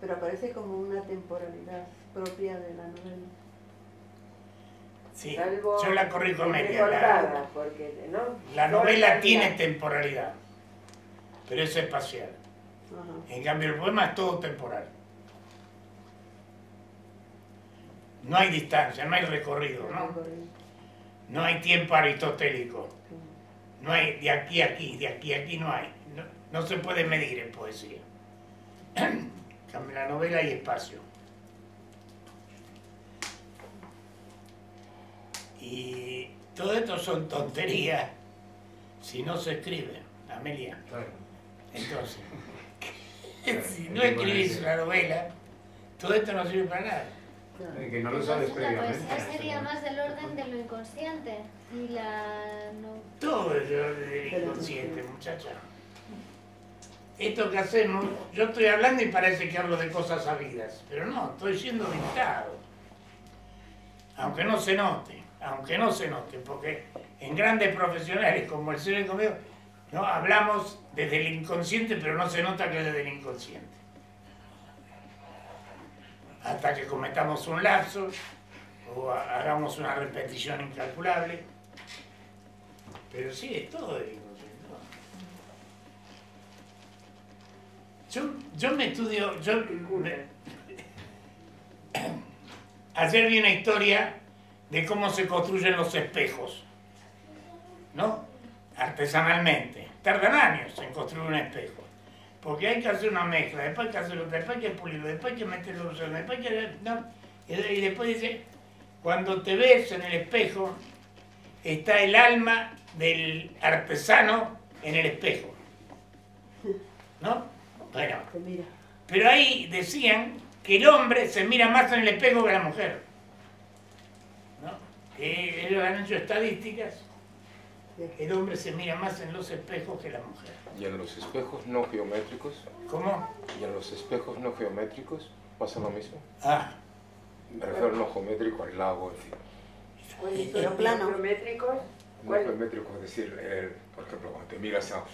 Pero aparece como una temporalidad propia de la novela. Sí, yo la corrijo media. La novela tiene temporalidad, pero es espacial. Ajá. En cambio, el poema es todo temporal. No hay distancia, no hay recorrido, ¿no? No hay tiempo aristotélico. No hay de aquí a aquí, de aquí a aquí no hay. No, no se puede medir en poesía. En la novela hay espacio. Y todo esto son tonterías si no se escribe, Amelia. Claro. Entonces, claro, si no escribís la novela, todo esto no sirve para nada. Claro. Que no lo sabes previamente. La poesía sería más del orden de lo inconsciente. Y la... No... Todo es del orden inconsciente, muchacha. Esto que hacemos, yo estoy hablando y parece que hablo de cosas sabidas, pero no, estoy siendo dictado. Aunque no se note. Aunque no se note, porque en grandes profesionales como el señor conmigo, ¿no? Hablamos desde el inconsciente, pero no se nota que es desde el inconsciente. Hasta que cometamos un lapso o hagamos una repetición incalculable. Pero sí, es todo del inconsciente. Yo me estudio... Ayer vi una historia de cómo se construyen los espejos, ¿no? Artesanalmente. Tardan años en construir un espejo, porque hay que hacer una mezcla, después hay que hacerlo, después hay que pulirlo, después hay que meterlo, después hay que... ¿no? Y después dice, cuando te ves en el espejo, está el alma del artesano en el espejo, ¿no? Bueno, pero ahí decían que el hombre se mira más en el espejo que la mujer. Ellos han hecho estadísticas, el hombre se mira más en los espejos que la mujer. ¿Y en los espejos no geométricos? ¿Cómo? ¿Y en los espejos no geométricos pasa lo mismo? Ah. Me refiero a lo geométrico al lago. Oye, pero plano. ¿Geométricos? No geométricos, es decir, por ejemplo, cuando te miras a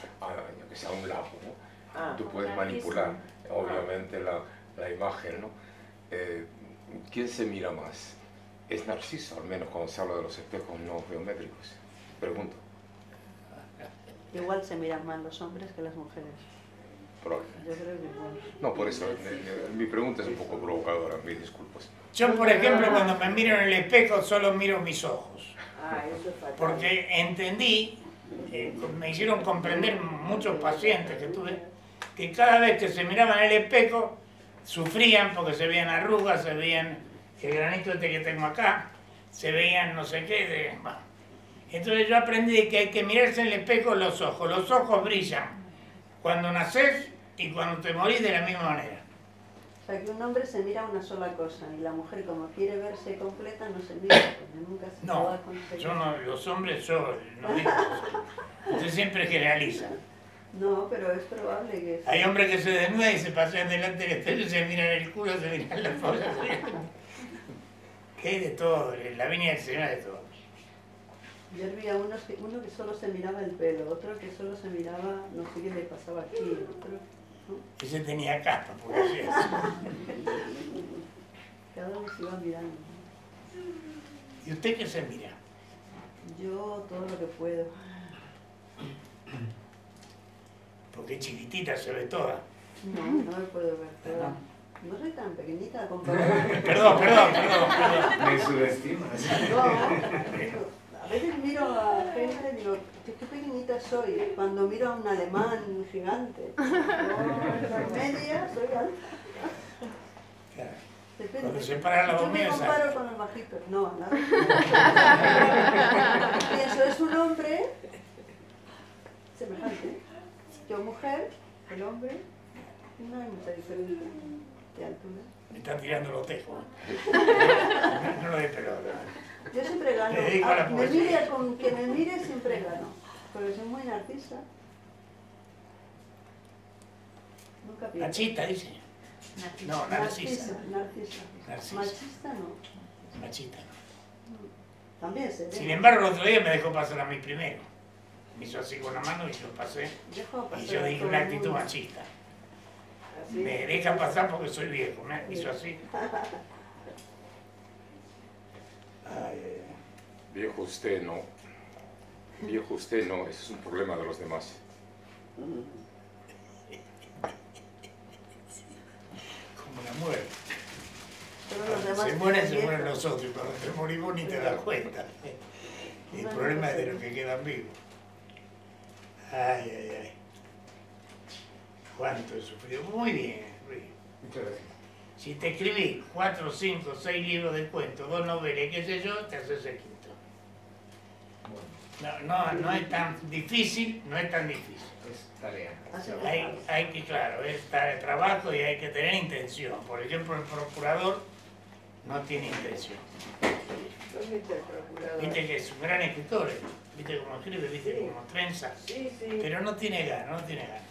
un lago, ¿no? Ah, tú puedes manipular, obviamente, la imagen, ¿no? ¿Quién se mira más? Es Narciso, al menos cuando se habla de los espejos no geométricos. Pregunto. Igual se miran más los hombres que las mujeres. Probablemente. Yo creo que igual. No, por eso, mi pregunta es un poco provocadora, mis disculpas. Yo, por ejemplo, cuando me miro en el espejo, solo miro mis ojos. Ah, eso es fatal. Porque entendí, me hicieron comprender muchos pacientes que tuve, que cada vez que se miraban en el espejo, sufrían porque se veían arrugas, se veían... el granito este que tengo acá, se veían no sé qué. Bueno. Entonces yo aprendí que hay que mirarse en el espejo los ojos. Los ojos brillan cuando nacés y cuando te morís de la misma manera. O sea, que un hombre se mira una sola cosa y la mujer, como quiere verse completa, no se mira. Nunca se va a yo no, los hombres, yo no digo eso. Usted siempre generaliza. No, pero es probable que... Hay hombres que se desnudan y se pasean delante del espejo y se miran el culo, se miran las cosas. Que hay de todo, la viña del Señor de todo. Yo vi a uno que solo se miraba el pelo, otro que solo se miraba, no sé qué le pasaba aquí, otro... ¿no? Ese tenía caspa, porque así es. Cada uno se iba mirando. ¿Y usted qué se mira? Yo todo lo que puedo. Porque chiquitita se ve toda. No, no me puedo ver toda. No soy tan pequeñita comparada. Perdón. Me subestimas. No, a veces miro a gente y digo, qué pequeñita soy. Cuando miro a un alemán gigante, media, soy alta. Cuando se para la bombilla. Yo me comparo con los bajitos. No, nada. Pienso, es un hombre semejante. Yo mujer, el hombre, no hay mucha diferencia. Me están tirando los tejos. No lo he esperado. Yo siempre gano. Con que me mire siempre gano. Porque soy muy narcisa. Nunca pierdo. Machista, dice. No, narcisa. Machista no. Machista no. También se ve. Sin embargo, el otro día me dejó pasar a mí primero. Me hizo así con la mano y yo pasé. Y yo dije una actitud machista. Me deja pasar porque soy viejo. Me hizo así. Ay, viejo usted no. Viejo usted no. Ese es un problema de los demás. Como la muerte. Se mueren los otros. Y cuando te morís ni te das cuenta. El problema es de los que quedan vivos. Ay, ay, ay. Cuánto he sufrido. Muy bien, Ruy. Muchas gracias. Si te escribí 4, 5, 6 libros de cuentos, 2 novelas y qué sé yo, te haces el quinto. Bueno. No es tan difícil, no es tan difícil. Es tarea. Hay que, claro, es tarea, trabajo y hay que tener intención. Por ejemplo, el procurador no tiene intención. Viste que es un gran escritor, viste cómo escribe, viste cómo trenza, pero no tiene ganas, no tiene ganas.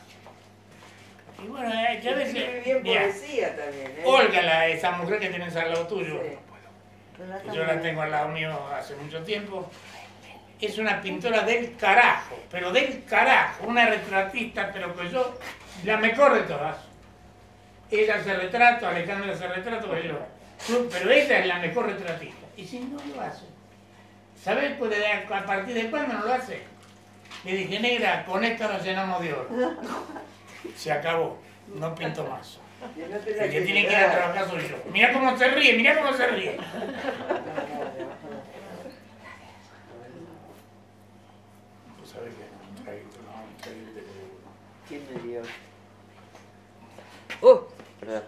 Y bueno, ya ves que... poesía también, ¿eh? Olga, esa mujer que tienes al lado tuyo, sí. Yo la tengo al lado mío hace mucho tiempo, es una pintora del carajo, pero del carajo, una retratista, pero que yo, la mejor de todas. Ella hace retrato, Alejandra hace retrato, pero ella es la mejor retratista. Y si no lo hace, ¿sabes pues a partir de cuándo no lo hace? Le dije, negra, con esto nos llenamos de oro. Se acabó, no pinto más. El que tiene que ir a trabajar soy yo. Mirá cómo se ríe, mirá cómo se ríe. Pues sabes que ¿quién me dio? Perdón.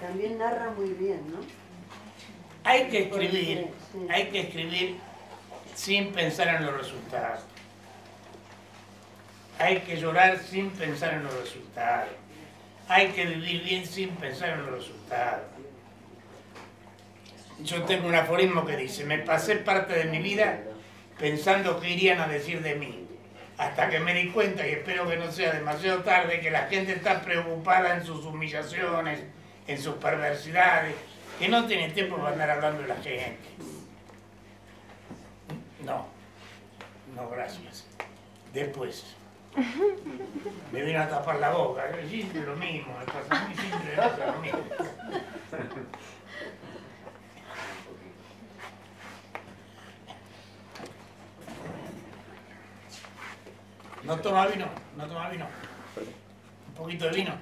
También narra muy bien, ¿no? Hay que escribir sin pensar en los resultados. Hay que llorar sin pensar en los resultados. Hay que vivir bien sin pensar en los resultados. Yo tengo un aforismo que dice, me pasé parte de mi vida pensando qué irían a decir de mí, hasta que me di cuenta, y espero que no sea demasiado tarde, que la gente está preocupada en sus humillaciones, en sus perversidades, que no tiene tiempo para andar hablando de la gente. No, no, gracias. Después me vino a tapar la boca, siempre lo mismo, me pasa a mí, siempre me pasa lo mismo. ¿No toma vino? ¿No toma vino? ¿Un poquito de vino?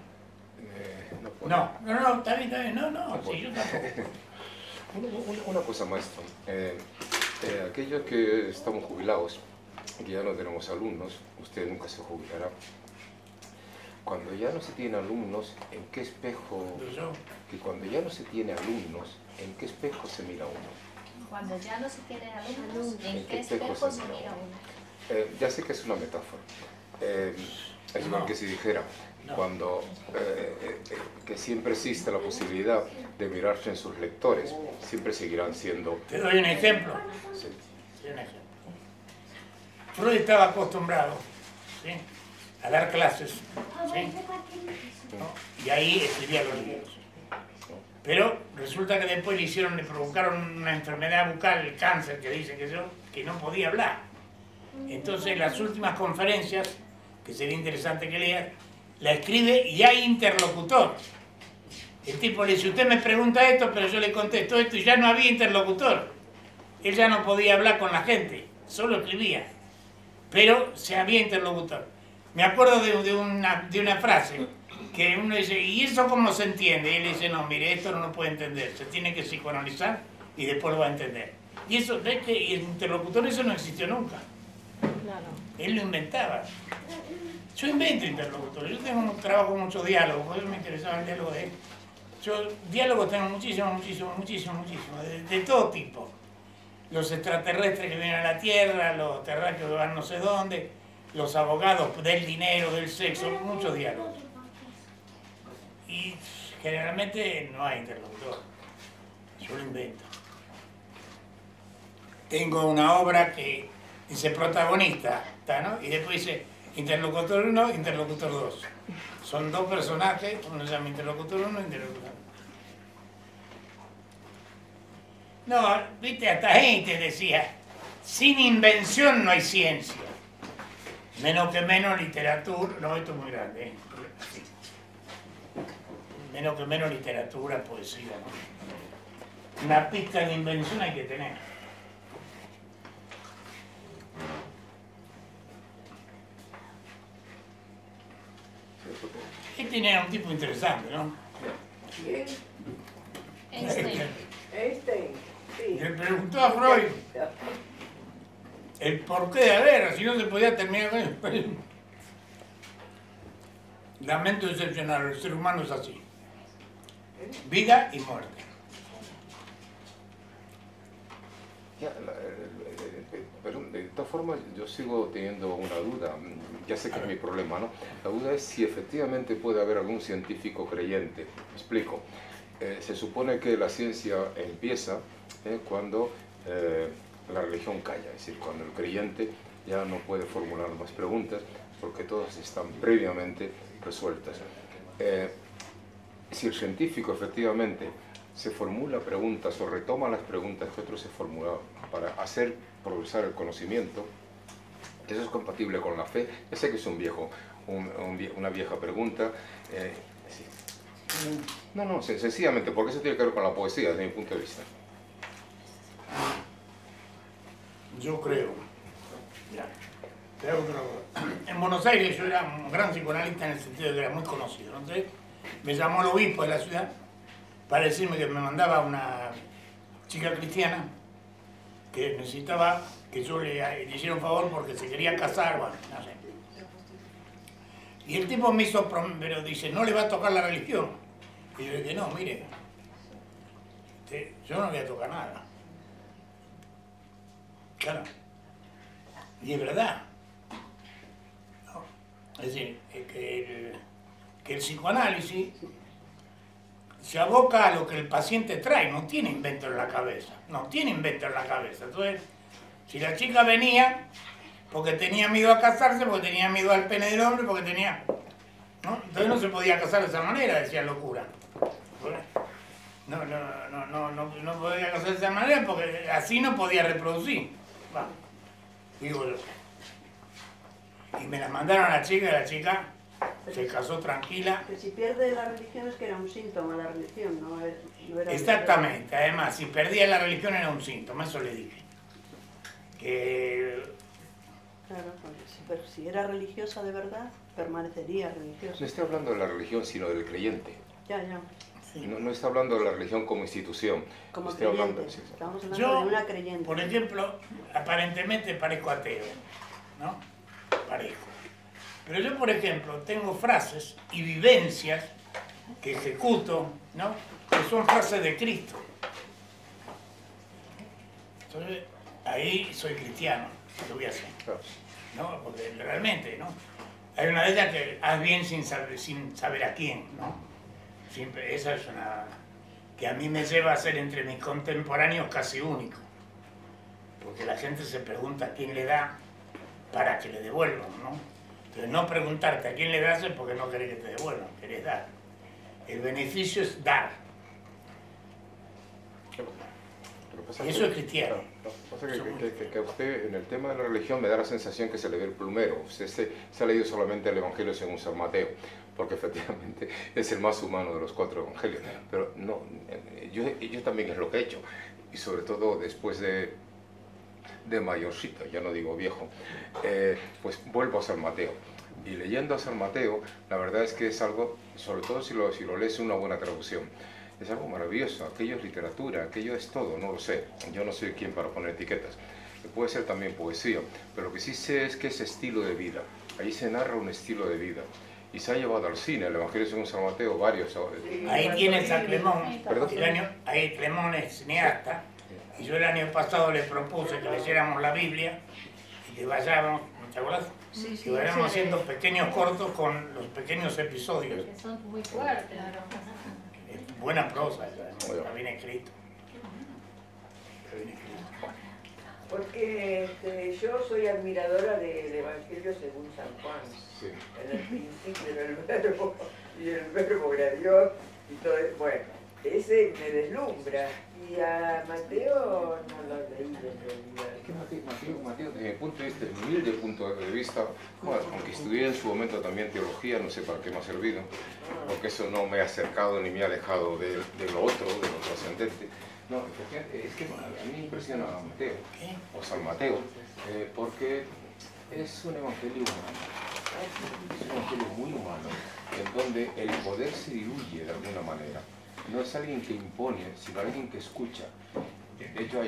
No, está bien, no, sí, yo tampoco. Una cosa, maestro. Aquellos que estamos jubilados, que ya no tenemos alumnos, usted nunca se jubilará. Cuando ya no se tiene alumnos, ¿en qué espejo? Se mira uno. Cuando ya no se tienen alumnos, ¿en qué espejo se mira uno? Ya sé que es una metáfora. Es igual que si dijera, cuando que siempre existe la posibilidad de mirarse en sus lectores, siempre seguirán siendo... Te doy un ejemplo. Sí. Freud estaba acostumbrado, ¿sí?, a dar clases, ¿sí?, ¿no? Y ahí escribía los libros. Pero resulta que después le provocaron una enfermedad bucal, el cáncer, que dicen que no podía hablar. Entonces, las últimas conferencias, que sería interesante que leas, la escribe y hay interlocutor. El tipo le dice, usted me pregunta esto, pero yo le contesto esto, y ya no había interlocutor. Él ya no podía hablar con la gente, solo escribía. Pero se había interlocutor. Me acuerdo de una frase que uno dice, ¿y eso cómo se entiende? Y él dice, no, mire, esto no lo puede entender, se tiene que psicoanalizar y después lo va a entender. Y eso, ¿ves que el interlocutor eso no existió nunca? Él lo inventaba. Yo invento interlocutores, yo tengo un trabajo con muchos diálogos, por eso me interesaba el diálogo de él. Yo diálogos tengo muchísimo, de todo tipo. Los extraterrestres que vienen a la Tierra, los terráqueos que van no sé dónde, los abogados del dinero, del sexo, muchos diálogos. Y generalmente no hay interlocutor, yo lo invento. Tengo una obra que dice protagonista, ¿no? Y después dice... Interlocutor 1, interlocutor 2. Son dos personajes, uno se llama interlocutor 1, interlocutor 2. No, viste, hasta gente decía, sin invención no hay ciencia. Menos que menos literatura, no, esto es muy grande, ¿eh? Sí. Menos que menos literatura, poesía, ¿no? Una pizca de invención hay que tener. Este era un tipo interesante, ¿no? ¿Quién? Einstein, sí. Le preguntó a Freud el porqué de haber, si no se podía terminar con eso. Lamento decepcionar, el ser humano es así. Vida y muerte. Pero de esta forma yo sigo teniendo una duda, ya sé que es mi problema, ¿no? La duda es si efectivamente puede haber algún científico creyente. Me explico. Se supone que la ciencia empieza cuando la religión calla, es decir, cuando el creyente ya no puede formular más preguntas porque todas están previamente resueltas. Si el científico efectivamente se formula preguntas o retoma las preguntas que otros se formularon para hacer progresar el conocimiento, eso es compatible con la fe. Ya sé que es una vieja pregunta. No, no, sencillamente, porque eso tiene que ver con la poesía desde mi punto de vista. Yo creo. Ya. En Buenos Aires yo era un gran psicoanalista en el sentido de que era muy conocido. Entonces me llamó el obispo de la ciudad para decirme que me mandaba una chica cristiana que necesitaba que yo le hiciera un favor porque se quería casar, bueno, no sé. Y el tipo me hizo, pero dice, no le va a tocar la religión. Y yo le dije, no, mire, yo no le voy a tocar nada. Claro. Y es verdad. ¿No? Es decir, que el psicoanálisis se aboca a lo que el paciente trae, no tiene invento en la cabeza. No tiene invento en la cabeza. Entonces, si la chica venía porque tenía miedo a casarse, porque tenía miedo al pene del hombre, porque tenía... ¿no? Entonces no se podía casar de esa manera, decía locura. No podía casar de esa manera porque así no podía reproducir. Bueno, digo yo. Y me la mandaron a la chica, y la chica se casó tranquila. Pero si pierde la religión es que era un síntoma la religión, no era... Exactamente, además, si perdía la religión era un síntoma, eso le dije. Que... Claro, pero si era religiosa de verdad, permanecería religiosa. No está hablando de la religión, sino del creyente. Ya, ya. Sí. No, no está hablando de la religión como institución. Como creyente. Hablando, sí, sí. Estamos hablando de una creyente. Por ejemplo, aparentemente parezco ateo, ¿no? Parezco. Pero yo, por ejemplo, tengo frases y vivencias que ejecuto, ¿no? Que son frases de Cristo. Entonces, ahí soy cristiano. Lo voy a hacer, ¿no? Porque realmente, ¿no? Hay una de ellas que haz bien sin saber a quién, ¿no? Siempre, esa es una que a mí me lleva a ser entre mis contemporáneos casi único, porque la gente se pregunta a quién le da para que le devuelvan, ¿no? Entonces no preguntarte a quién le das es porque no querés que te devuelvan, querés dar. El beneficio es dar. Eso es cristiano. No, pasa que usted en el tema de la religión me da la sensación que se le ve el plumero. Usted se ha leído solamente el Evangelio según San Mateo, porque efectivamente es el más humano de los cuatro evangelios. Pero no, yo también es lo que he hecho, y sobre todo después de mayorcito, ya no digo viejo, pues vuelvo a San Mateo. Y leyendo a San Mateo, la verdad es que es algo, sobre todo si lo lees en una buena traducción, es algo maravilloso, aquello es literatura, aquello es todo, no lo sé, yo no soy quien para poner etiquetas, puede ser también poesía, pero lo que sí sé es que es estilo de vida, ahí se narra un estilo de vida, y se ha llevado al cine, el Evangelio según San Mateo, varios... Ahí tienes a Clemón, ahí Clemón es cineasta, y yo el año pasado le propuse que leyéramos la Biblia, y que vayamos, ¿te acuerdas? Sí, sí, que vayamos haciendo pequeños cortos con los pequeños episodios. Que son muy fuertes, ¿no? Buena prosa, está bien escrito. Porque yo soy admiradora del Evangelio según San Juan, sí. En el principio del verbo, y el verbo era Dios, y todo, bueno, ese me deslumbra. Y a Mateo no lo leí en realidad. Es que Mateo, desde mi punto de vista, desde mi humilde punto de vista, aunque estudié en su momento también teología, no sé para qué me ha servido, porque eso no me ha acercado ni me ha alejado de lo otro, de lo trascendente. No, es que a mí me impresiona a Mateo, o San Mateo, porque es un evangelio humano, es un evangelio muy humano, en donde el poder se diluye de alguna manera. No es alguien que impone, sino alguien que escucha. De hecho,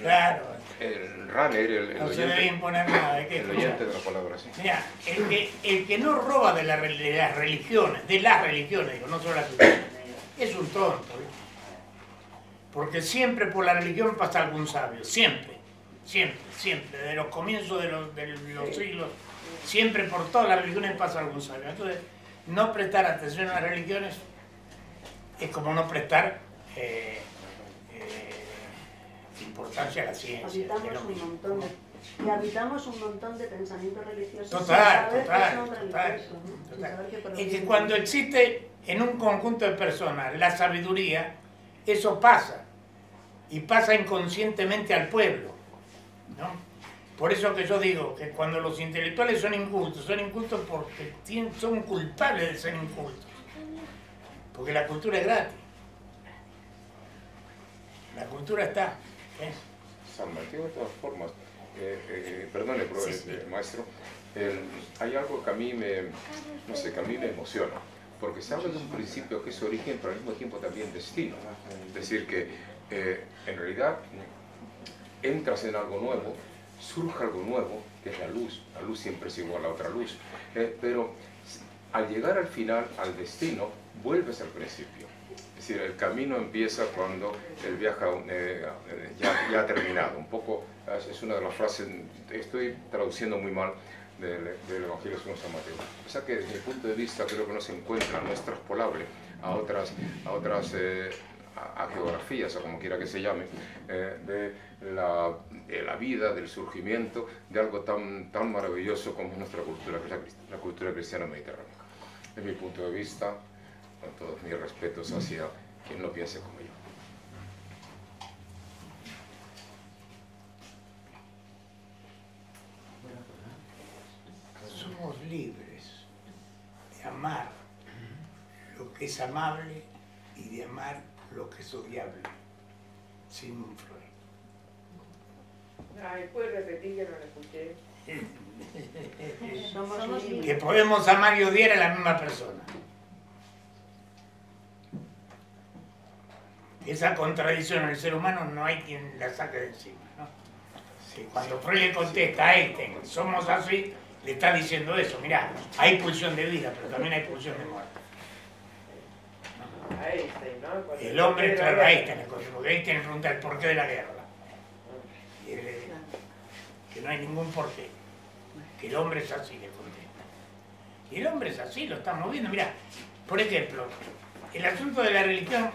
claro. El runner, no oyente, se debe imponer nada. Hay que el oyente de la palabra, sí. Mira, el que no roba de las religiones, digo, no solo las religiones, es un tonto, ¿no? Porque siempre por la religión pasa algún sabio, siempre, de los comienzos de los siglos, siempre por todas las religiones pasa algún sabio. Entonces, no prestar atención a las religiones es como no prestar importancia a la ciencia. Habitamos un montón de pensamientos religiosos. Total. Es que cuando existe en un conjunto de personas la sabiduría, eso pasa, y pasa inconscientemente al pueblo, ¿no? Por eso que yo digo que cuando los intelectuales son incultos porque son culpables de ser incultos, porque la cultura es gratis, la cultura está, ¿eh? San Mateo, de todas formas, perdone, sí, sí. Maestro, hay algo que a mí me emociona. Porque se habla de un principio que es origen, pero al mismo tiempo también destino. Es decir, que en realidad entras en algo nuevo, surge algo nuevo, que es la luz. La luz siempre es igual a la otra luz. Pero al llegar al final, al destino, vuelves al principio. Es decir, el camino empieza cuando el viaje ya ha terminado. Un poco, es una de las frases, estoy traduciendo muy mal, del Evangelio según San Mateo. O sea que desde mi punto de vista creo que no se encuentra, no es traspolable a otras geografías, o como quiera que se llame, de la vida, del surgimiento, de algo tan maravilloso como es nuestra cultura, que es la cultura cristiana mediterránea. Desde mi punto de vista, con todos mis respetos hacia quien no piense como yo. Somos libres de amar lo que es amable y de amar lo que es odiable, sin un Freud. Ay, ¿puedes repetir? Ya no lo escuché. Somos libres. Que podemos amar y odiar a la misma persona. Esa contradicción en el ser humano no hay quien la saque de encima, ¿no? Sí, cuando Freud le contesta a Einstein, somos así, le está diciendo eso, mirá, hay pulsión de vida, pero también hay pulsión de muerte. El hombre, claro, Einstein, porque Einstein le pregunta el porqué de la guerra. Y él le dice que no hay ningún porqué, que el hombre es así, le contesta. Y el hombre es así, lo estamos viendo, mirá. Por ejemplo, el asunto de la religión,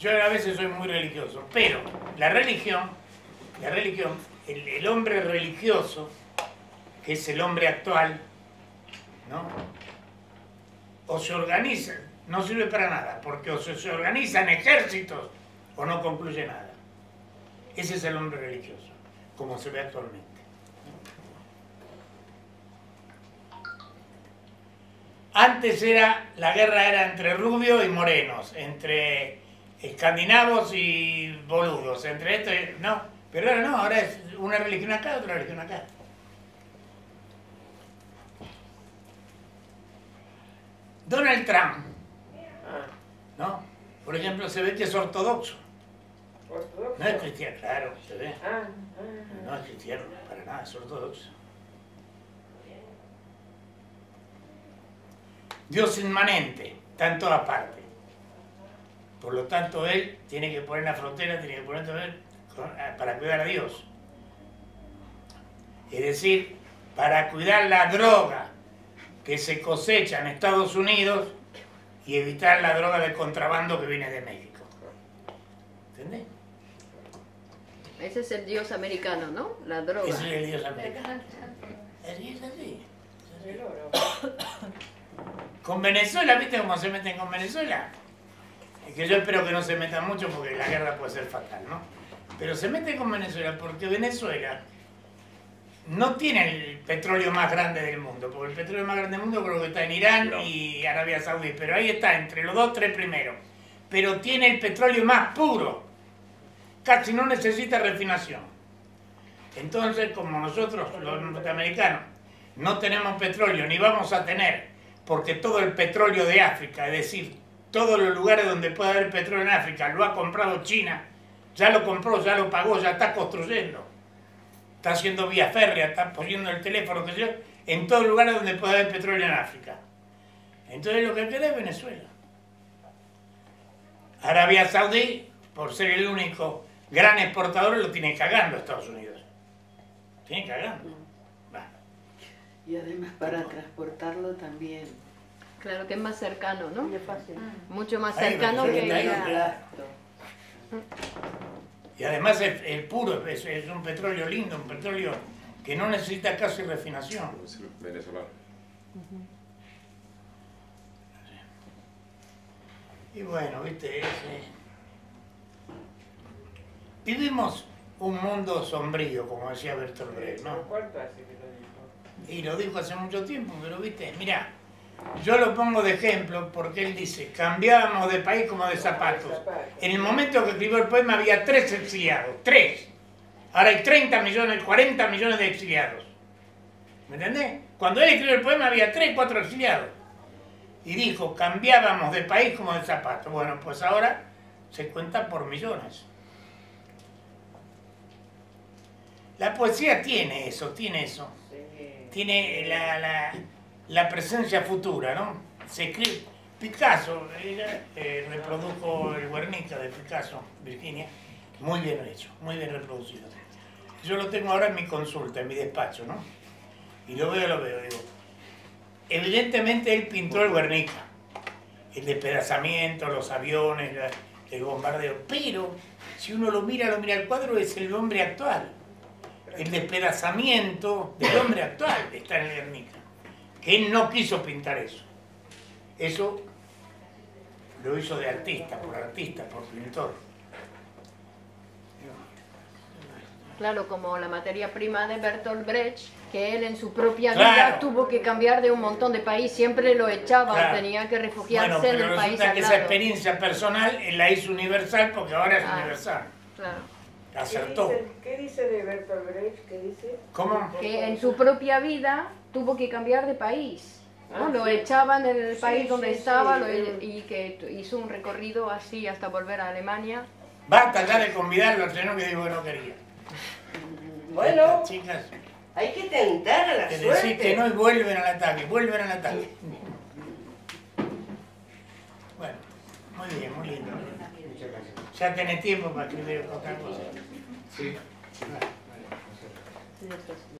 yo a veces soy muy religioso, pero la religión, el hombre religioso, que es el hombre actual, ¿no? O se organiza, no sirve para nada, porque o se organizan ejércitos o no concluye nada. Ese es el hombre religioso, como se ve actualmente. Antes la guerra era entre rubios y morenos, entre escandinavos y boludos, entre esto y... No, pero ahora no, ahora es una religión acá, otra religión acá. Donald Trump, ¿no? Por ejemplo, se ve que es ortodoxo. ¿Ortodoxo? No es cristiano, claro, se ve. No es cristiano, para nada, es ortodoxo. Dios inmanente, está en todas partes. Por lo tanto, él tiene que poner la frontera, tiene que poner todo él para cuidar a Dios. Es decir, para cuidar la droga que se cosecha en Estados Unidos y evitar la droga de contrabando que viene de México. ¿Entendés? Ese es el dios americano, ¿no? La droga. Ese es el dios americano. Es así. El oro. Con Venezuela, ¿viste cómo se meten con Venezuela? Es que yo espero que no se metan mucho porque la guerra puede ser fatal, ¿no? Pero se meten con Venezuela porque Venezuela no tiene el petróleo más grande del mundo, porque el petróleo más grande del mundo creo que está en Irán y Arabia Saudí, pero ahí está, entre los dos, tres primeros. Pero tiene el petróleo más puro, casi no necesita refinación. Entonces, como nosotros, los norteamericanos, no tenemos petróleo, ni vamos a tener, porque todo el petróleo de África, es decir, todos los lugares donde puede haber petróleo en África, lo ha comprado China, ya lo compró, ya lo pagó, ya está construyendo, está haciendo vía férrea, está poniendo el teléfono, que yo, en todos los lugares donde puede haber petróleo en África. Entonces lo que queda es Venezuela. Arabia Saudí, por ser el único gran exportador, lo tiene cagando Estados Unidos. Tiene cagando. Y además para transportarlo también. Claro que es más cercano, ¿no? Es fácil. Mucho más cercano que allá. Y además es puro, es un petróleo lindo, un petróleo que no necesita casi refinación. Venezolano. Y bueno, viste, vivimos un mundo sombrío, como decía Bertolt Brecht, ¿no? Y lo dijo hace mucho tiempo, pero viste, mirá, yo lo pongo de ejemplo porque él dice, cambiábamos de país como de zapatos. En el momento que escribió el poema había 3 exiliados, 3. Ahora hay 30 millones, 40 millones de exiliados. ¿Me entendés? Cuando él escribió el poema había 3, 4 exiliados. Y dijo, cambiábamos de país como de zapatos. Bueno, pues ahora se cuenta por millones. La poesía tiene eso, tiene eso. Tiene la presencia futura, ¿no? Se escribe. Picasso, ella reprodujo el Guernica de Picasso, Virginia, muy bien hecho, muy bien reproducido. Yo lo tengo ahora en mi consulta, en mi despacho, ¿no? Y lo veo, digo. Evidentemente él pintó el Guernica, el despedazamiento, los aviones, el bombardeo, pero si uno lo mira el cuadro, es el hombre actual. El despedazamiento del hombre actual está en el Guernica, que él no quiso pintar eso. Eso lo hizo de artista, por pintor. Claro, como la materia prima de Bertolt Brecht, que él en su propia vida tuvo que cambiar de un montón de país, siempre lo echaban, tenía que refugiarse en el país. Pero que esa experiencia personal la hizo universal porque ahora es universal. Claro. Acertó. ¿Qué dice de Bertolt Brecht? ¿Qué dice? ¿Cómo? Que en su propia vida tuvo que cambiar de país, ¿no? Lo echaban en el país donde estaba y que hizo un recorrido así hasta volver a Alemania. Basta ya de convidarlo al señor que dijo que no quería. Bueno, estas chicas, hay que tentar a la suerte. Decís que no y vuelven al ataque, Bueno, muy bien, muy lindo. Ya tenés tiempo para escribir otra cosa. Sí. Vale.